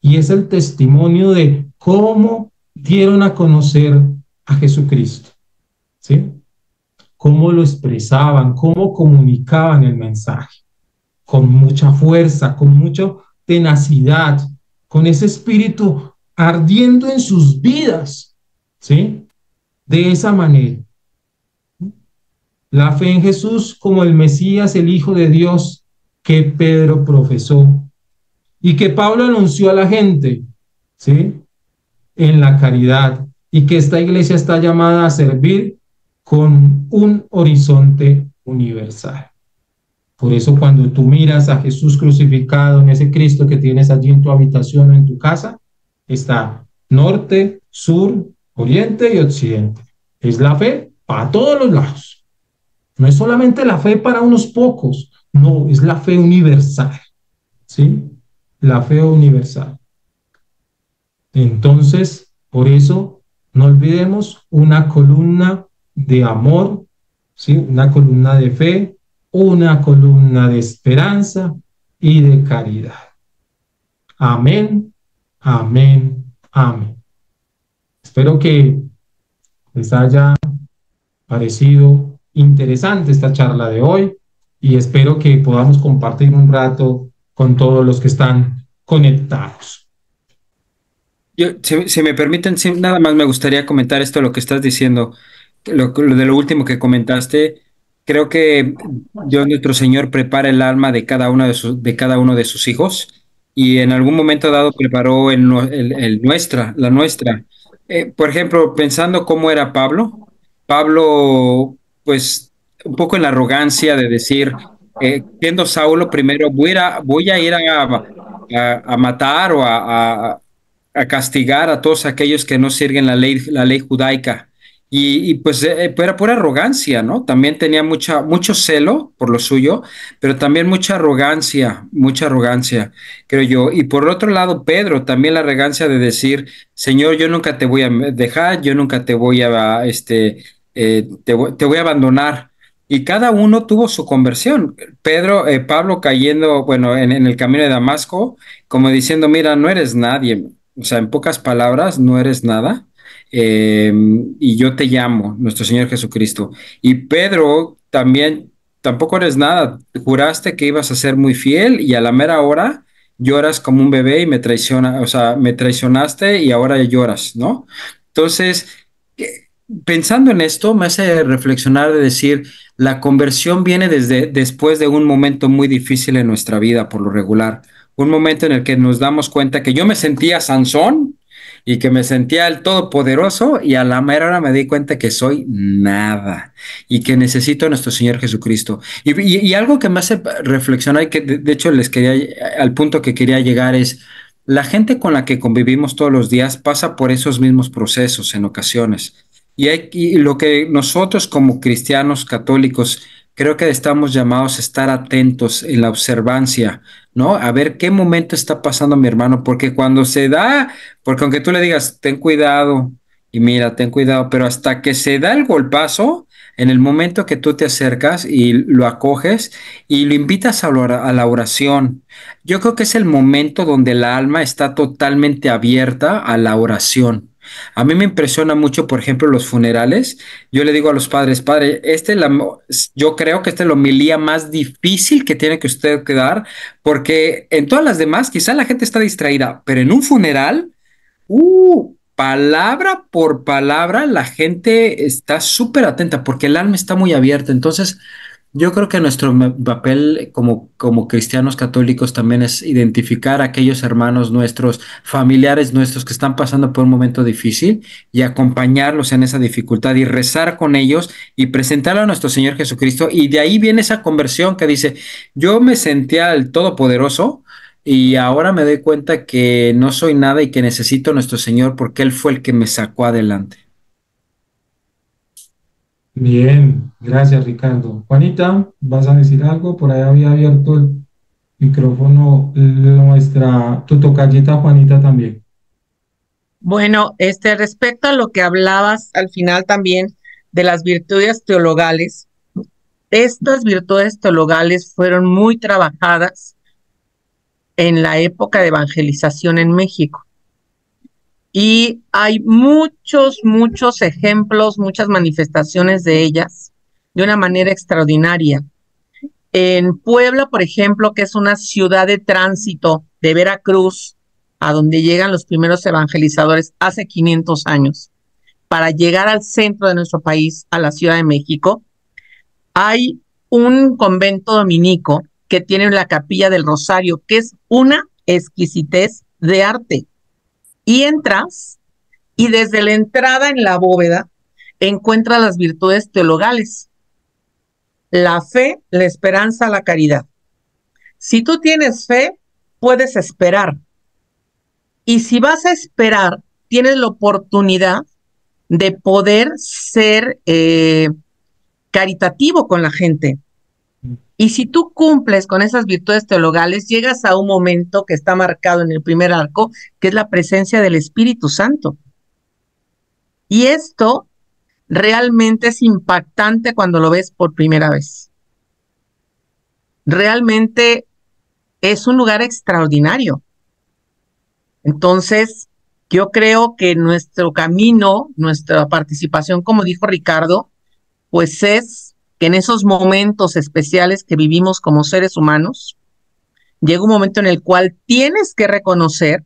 Y es el testimonio de cómo dieron a conocer a Jesucristo. ¿Sí? Cómo lo expresaban, cómo comunicaban el mensaje. Con mucha fuerza, con mucha tenacidad, con ese espíritu ardiendo en sus vidas. ¿Sí? De esa manera. La fe en Jesús como el Mesías, el Hijo de Dios, que Pedro profesó y que Pablo anunció a la gente, ¿sí? En la caridad, y que esta iglesia está llamada a servir con un horizonte universal. Por eso cuando tú miras a Jesús crucificado, en ese Cristo que tienes allí en tu habitación o en tu casa, está norte, sur, oriente y occidente. Es la fe para todos los lados. No es solamente la fe para unos pocos, no, es la fe universal, ¿sí? La fe universal. Entonces, por eso, no olvidemos una columna de amor, ¿sí? Una columna de fe, una columna de esperanza y de caridad. Amén, amén, amén. Espero que les haya parecido interesante esta charla de hoy y espero que podamos compartir un rato con todos los que están conectados. Yo, si me permiten, nada más me gustaría comentar esto, lo que estás diciendo, lo de lo último que comentaste. Creo que Dios nuestro Señor prepara el alma de cada uno de sus hijos, y en algún momento dado preparó la nuestra. Por ejemplo, pensando cómo era Pablo, pues un poco en la arrogancia de decir, siendo Saulo primero, voy a ir a matar o a castigar a todos aquellos que no sirven la ley judaica. Y pues era pura arrogancia, ¿no? También tenía mucho celo por lo suyo, pero también mucha arrogancia, creo yo. Y por otro lado, Pedro, también la arrogancia de decir, Señor, yo nunca te voy a dejar, yo nunca te voy a, te voy a abandonar. Y cada uno tuvo su conversión. Pablo cayendo, bueno, en el camino de Damasco, como diciendo, mira, no eres nadie. O sea, en pocas palabras, no eres nada. Y yo te llamo, nuestro Señor Jesucristo. Y Pedro también, tampoco eres nada, juraste que ibas a ser muy fiel y a la mera hora lloras como un bebé y me traicionaste y ahora lloras, ¿no? Entonces, pensando en esto, me hace reflexionar de decir, la conversión viene después de un momento muy difícil en nuestra vida, por lo regular, un momento en el que nos damos cuenta que yo me sentía Sansón, y que me sentía el todopoderoso y a la mera hora me di cuenta que soy nada y que necesito a nuestro Señor Jesucristo. Y algo que me hace reflexionar y que de hecho al punto que quería llegar es, la gente con la que convivimos todos los días pasa por esos mismos procesos en ocasiones. Y lo que nosotros como cristianos católicos creo que estamos llamados a estar atentos en la observancia, ¿no? A ver qué momento está pasando mi hermano, porque cuando se da, porque aunque tú le digas, ten cuidado, y mira, ten cuidado, pero hasta que se da el golpazo, en el momento que tú te acercas y lo acoges y lo invitas a la oración, yo creo que es el momento donde la alma está totalmente abierta a la oración. A mí me impresiona mucho, por ejemplo, los funerales. yo le digo a los padres, padre, yo creo que esta es la homilía más difícil que tiene que usted dar, porque en todas las demás quizá la gente está distraída, pero en un funeral, palabra por palabra, la gente está súper atenta porque el alma está muy abierta. Entonces, yo creo que nuestro papel como cristianos católicos también es identificar a aquellos hermanos nuestros, familiares nuestros que están pasando por un momento difícil y acompañarlos en esa dificultad y rezar con ellos y presentarlo a nuestro Señor Jesucristo. Y de ahí viene esa conversión que dice, yo me sentía el todopoderoso y ahora me doy cuenta que no soy nada y que necesito a nuestro Señor porque Él fue el que me sacó adelante. Bien, gracias Ricardo. Juanita, ¿vas a decir algo? Por ahí había abierto el micrófono nuestra tocallita Juanita también. Bueno, respecto a lo que hablabas al final también de las virtudes teologales, estas virtudes teologales fueron muy trabajadas en la época de evangelización en México. Y hay muchos ejemplos, muchas manifestaciones de ellas de una manera extraordinaria. En Puebla, por ejemplo, que es una ciudad de tránsito de Veracruz, a donde llegan los primeros evangelizadores hace 500 años, para llegar al centro de nuestro país, a la Ciudad de México, hay un convento dominico que tiene la Capilla del Rosario, que es una exquisitez de arte. Y entras, y desde la entrada en la bóveda, encuentras las virtudes teologales. La fe, la esperanza, la caridad. Si tú tienes fe, puedes esperar. Y si vas a esperar, tienes la oportunidad de poder ser caritativo con la gente. Y si tú cumples con esas virtudes teologales, llegas a un momento que está marcado en el primer arco, que es la presencia del Espíritu Santo. Y esto realmente es impactante cuando lo ves por primera vez. Realmente es un lugar extraordinario. Entonces, yo creo que nuestro camino, nuestra participación, como dijo Ricardo, pues es que en esos momentos especiales que vivimos como seres humanos, llega un momento en el cual tienes que reconocer,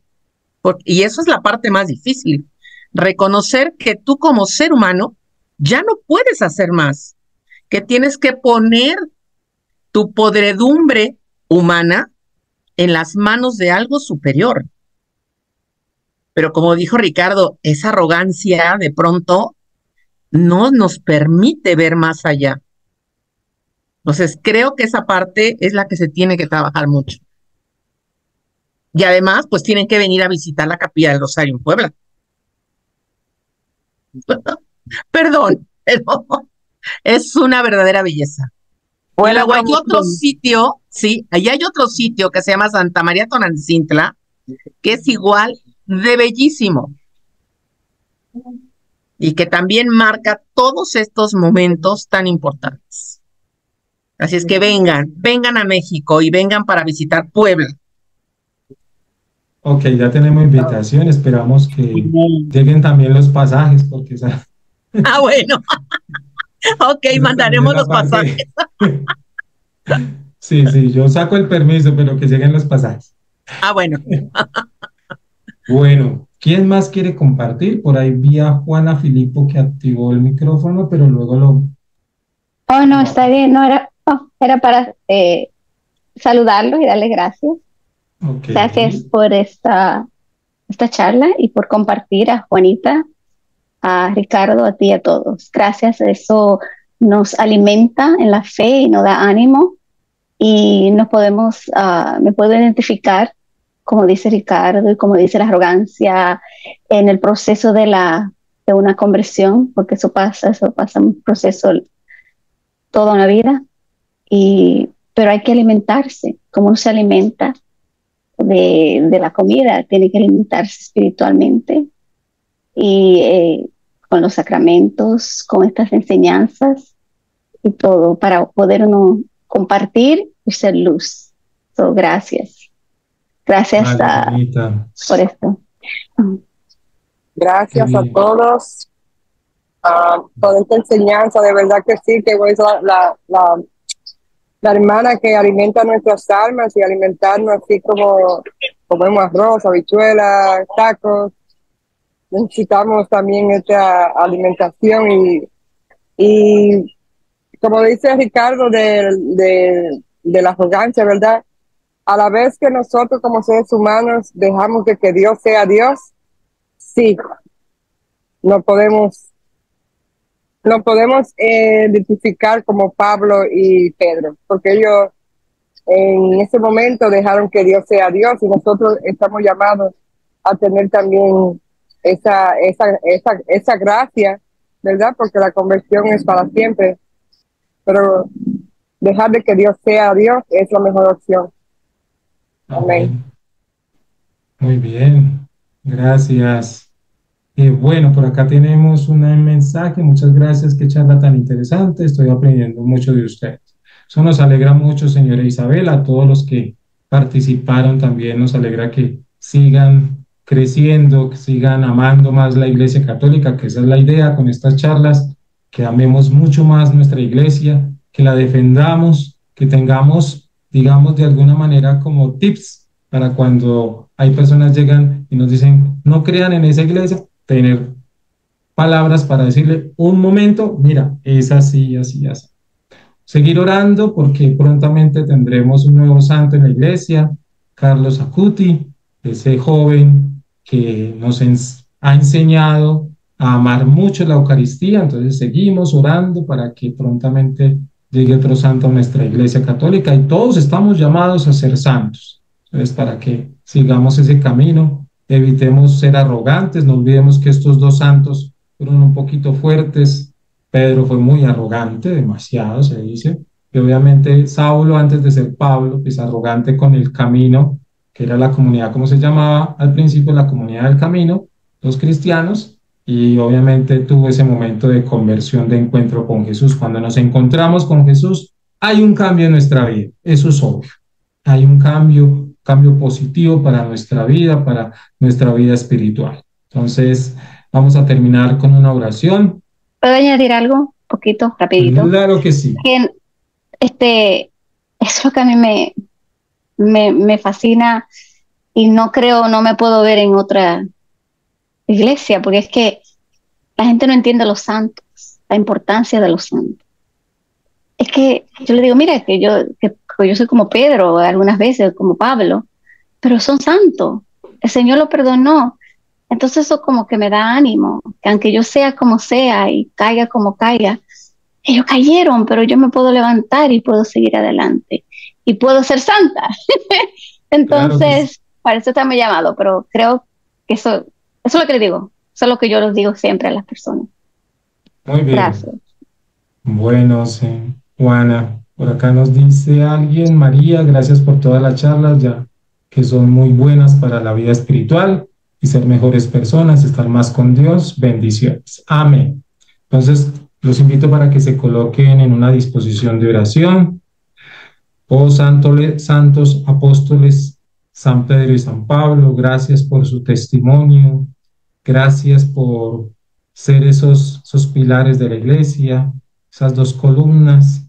y eso es la parte más difícil, reconocer que tú como ser humano ya no puedes hacer más, que tienes que poner tu podredumbre humana en las manos de algo superior. Pero como dijo Ricardo, esa arrogancia de pronto no nos permite ver más allá. Entonces, creo que esa parte es la que se tiene que trabajar mucho. Y además, pues tienen que venir a visitar la Capilla del Rosario en Puebla. Perdón, pero es una verdadera belleza. Bueno, luego hay otro sitio, sí, ahí hay otro sitio que se llama Santa María Tonantzintla, que es igual de bellísimo. Y que también marca todos estos momentos tan importantes. Así es que vengan a México y vengan para visitar Puebla. Ok, ya tenemos invitación, esperamos que lleguen también los pasajes, porque esa... Ah, bueno. Ok, mandaremos los pasajes. Sí, yo saco el permiso, pero que lleguen los pasajes. Ah, bueno. Bueno, ¿quién más quiere compartir? Por ahí vi a Juana Filipo que activó el micrófono, pero luego lo... Oh, no, está bien, no era... Era para saludarlos y darles gracias. Okay. Gracias por esta charla y por compartir a Juanita, a Ricardo, a ti y a todos. Gracias, eso nos alimenta en la fe y nos da ánimo. Y nos podemos, me puedo identificar, como dice Ricardo y como dice la arrogancia, en el proceso de una conversión, porque eso pasa un proceso toda una vida. Pero hay que alimentarse, como uno se alimenta de la comida, tiene que alimentarse espiritualmente y con los sacramentos, con estas enseñanzas y todo, para poder uno compartir y ser luz. So, gracias. Gracias por esto. Gracias a todos por esta enseñanza, de verdad que sí, que es la hermana que alimenta nuestras almas y alimentarnos así como comemos arroz, habichuelas, tacos. Necesitamos también esta alimentación y como dice Ricardo, de la arrogancia, ¿verdad? A la vez que nosotros como seres humanos dejamos que Dios sea Dios, sí, nos podemos identificar como Pablo y Pedro, porque ellos en ese momento dejaron que Dios sea Dios y nosotros estamos llamados a tener también esa gracia ¿verdad? Porque la conversión es para siempre, pero dejar de que Dios sea Dios es la mejor opción. Amén. Muy bien, gracias. Bueno, por acá tenemos un mensaje. Muchas gracias, qué charla tan interesante. Estoy aprendiendo mucho de ustedes. Eso nos alegra mucho, señora Isabel. A todos los que participaron también nos alegra que sigan creciendo, que sigan amando más la Iglesia Católica, que esa es la idea con estas charlas, que amemos mucho más nuestra Iglesia, que la defendamos, que tengamos, digamos, de alguna manera como tips para cuando hay personas llegan y nos dicen, no crean en esa iglesia, tener palabras para decirle, un momento, mira, es así, así, así. Seguir orando porque prontamente tendremos un nuevo santo en la iglesia, Carlos Acuti, ese joven que nos ha enseñado a amar mucho la Eucaristía. Entonces seguimos orando para que prontamente llegue otro santo a nuestra Iglesia Católica, y todos estamos llamados a ser santos. Entonces, para que sigamos ese camino, evitemos ser arrogantes. No olvidemos que estos dos santos fueron un poquito fuertes. Pedro fue muy arrogante, demasiado se dice, y obviamente Saulo, antes de ser Pablo, es arrogante con el camino, que era la comunidad, como se llamaba al principio, la comunidad del camino, los cristianos, y obviamente tuvo ese momento de conversión, de encuentro con Jesús. Cuando nos encontramos con Jesús, hay un cambio en nuestra vida, eso es obvio. Hay un cambio positivo para nuestra vida espiritual. Entonces, vamos a terminar con una oración. ¿Puedo añadir algo? Un poquito, rapidito. Claro que sí. Es lo que a mí me fascina, y no me puedo ver en otra iglesia, porque es que la gente no entiende los santos, la importancia de los santos. Es que yo le digo, mira, que yo soy como Pedro, algunas veces como Pablo, pero son santos, el Señor lo perdonó. Entonces eso como que me da ánimo, que aunque yo sea como sea y caiga como caiga, ellos cayeron, pero yo me puedo levantar y puedo seguir adelante y puedo ser santa. Entonces, claro, pues, para eso está mi llamado, pero creo que eso es lo que les digo, eso es lo que yo les digo siempre a las personas. Muy bien. Gracias. Bueno, sí, Juana, por acá nos dice alguien, María, gracias por todas las charlas, ya que son muy buenas para la vida espiritual y ser mejores personas, estar más con Dios, bendiciones. Amén. Entonces, los invito para que se coloquen en una disposición de oración. Oh santos apóstoles, San Pedro y San Pablo, gracias por su testimonio, gracias por ser esos pilares de la iglesia, esas dos columnas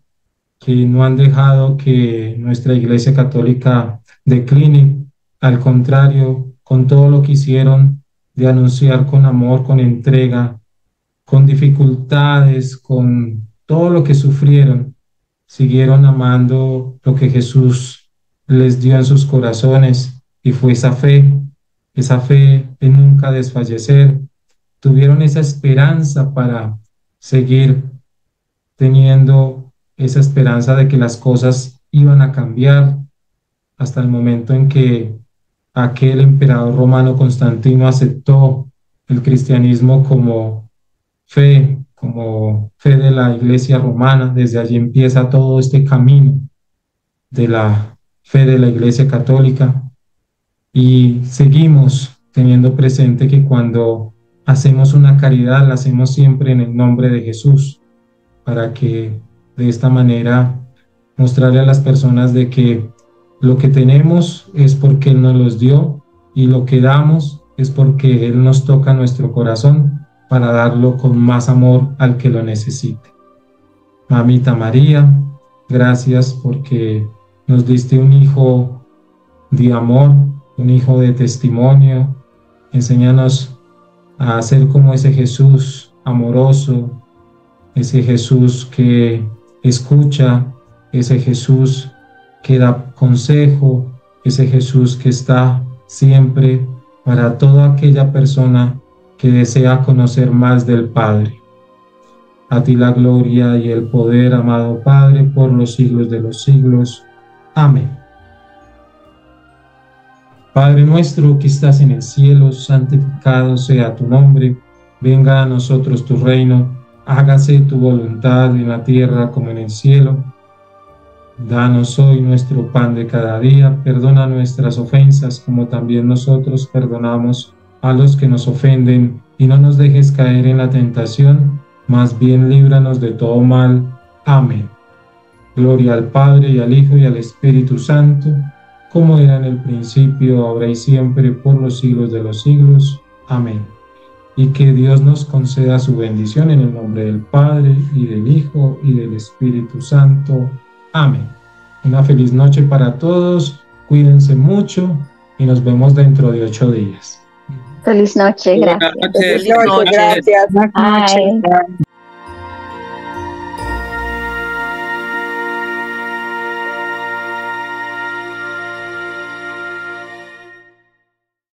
que no han dejado que nuestra Iglesia Católica decline. Al contrario, con todo lo que hicieron de anunciar con amor, con entrega, con dificultades, con todo lo que sufrieron, siguieron amando lo que Jesús les dio en sus corazones, y fue esa fe de nunca desfallecer. Tuvieron esa esperanza para seguir teniendo esa esperanza de que las cosas iban a cambiar, hasta el momento en que aquel emperador romano Constantino aceptó el cristianismo como fe de la Iglesia romana. Desde allí empieza todo este camino de la fe de la Iglesia Católica, y seguimos teniendo presente que cuando hacemos una caridad la hacemos siempre en el nombre de Jesús, para que de esta manera mostrarle a las personas de que lo que tenemos es porque Él nos los dio, y lo que damos es porque Él nos toca nuestro corazón para darlo con más amor al que lo necesite. Mamita María, gracias porque nos diste un hijo de amor, un hijo de testimonio. Enséñanos a ser como ese Jesús amoroso, ese Jesús que escucha, ese Jesús que da consejo, ese Jesús que está siempre para toda aquella persona que desea conocer más del Padre. A ti la gloria y el poder, amado Padre, por los siglos de los siglos. Amén. Padre nuestro que estás en el cielo, santificado sea tu nombre. Venga a nosotros tu reino. hágase tu voluntad en la tierra como en el cielo. Danos hoy nuestro pan de cada día, perdona nuestras ofensas como también nosotros perdonamos a los que nos ofenden, y no nos dejes caer en la tentación, más bien líbranos de todo mal. Amén. Gloria al Padre, y al Hijo, y al Espíritu Santo, como era en el principio, ahora y siempre, por los siglos de los siglos. Amén. Y que Dios nos conceda su bendición en el nombre del Padre, y del Hijo, y del Espíritu Santo. Amén. Una feliz noche para todos, cuídense mucho y nos vemos dentro de 8 días. Feliz noche, gracias. Feliz noche, gracias. Buenas noches.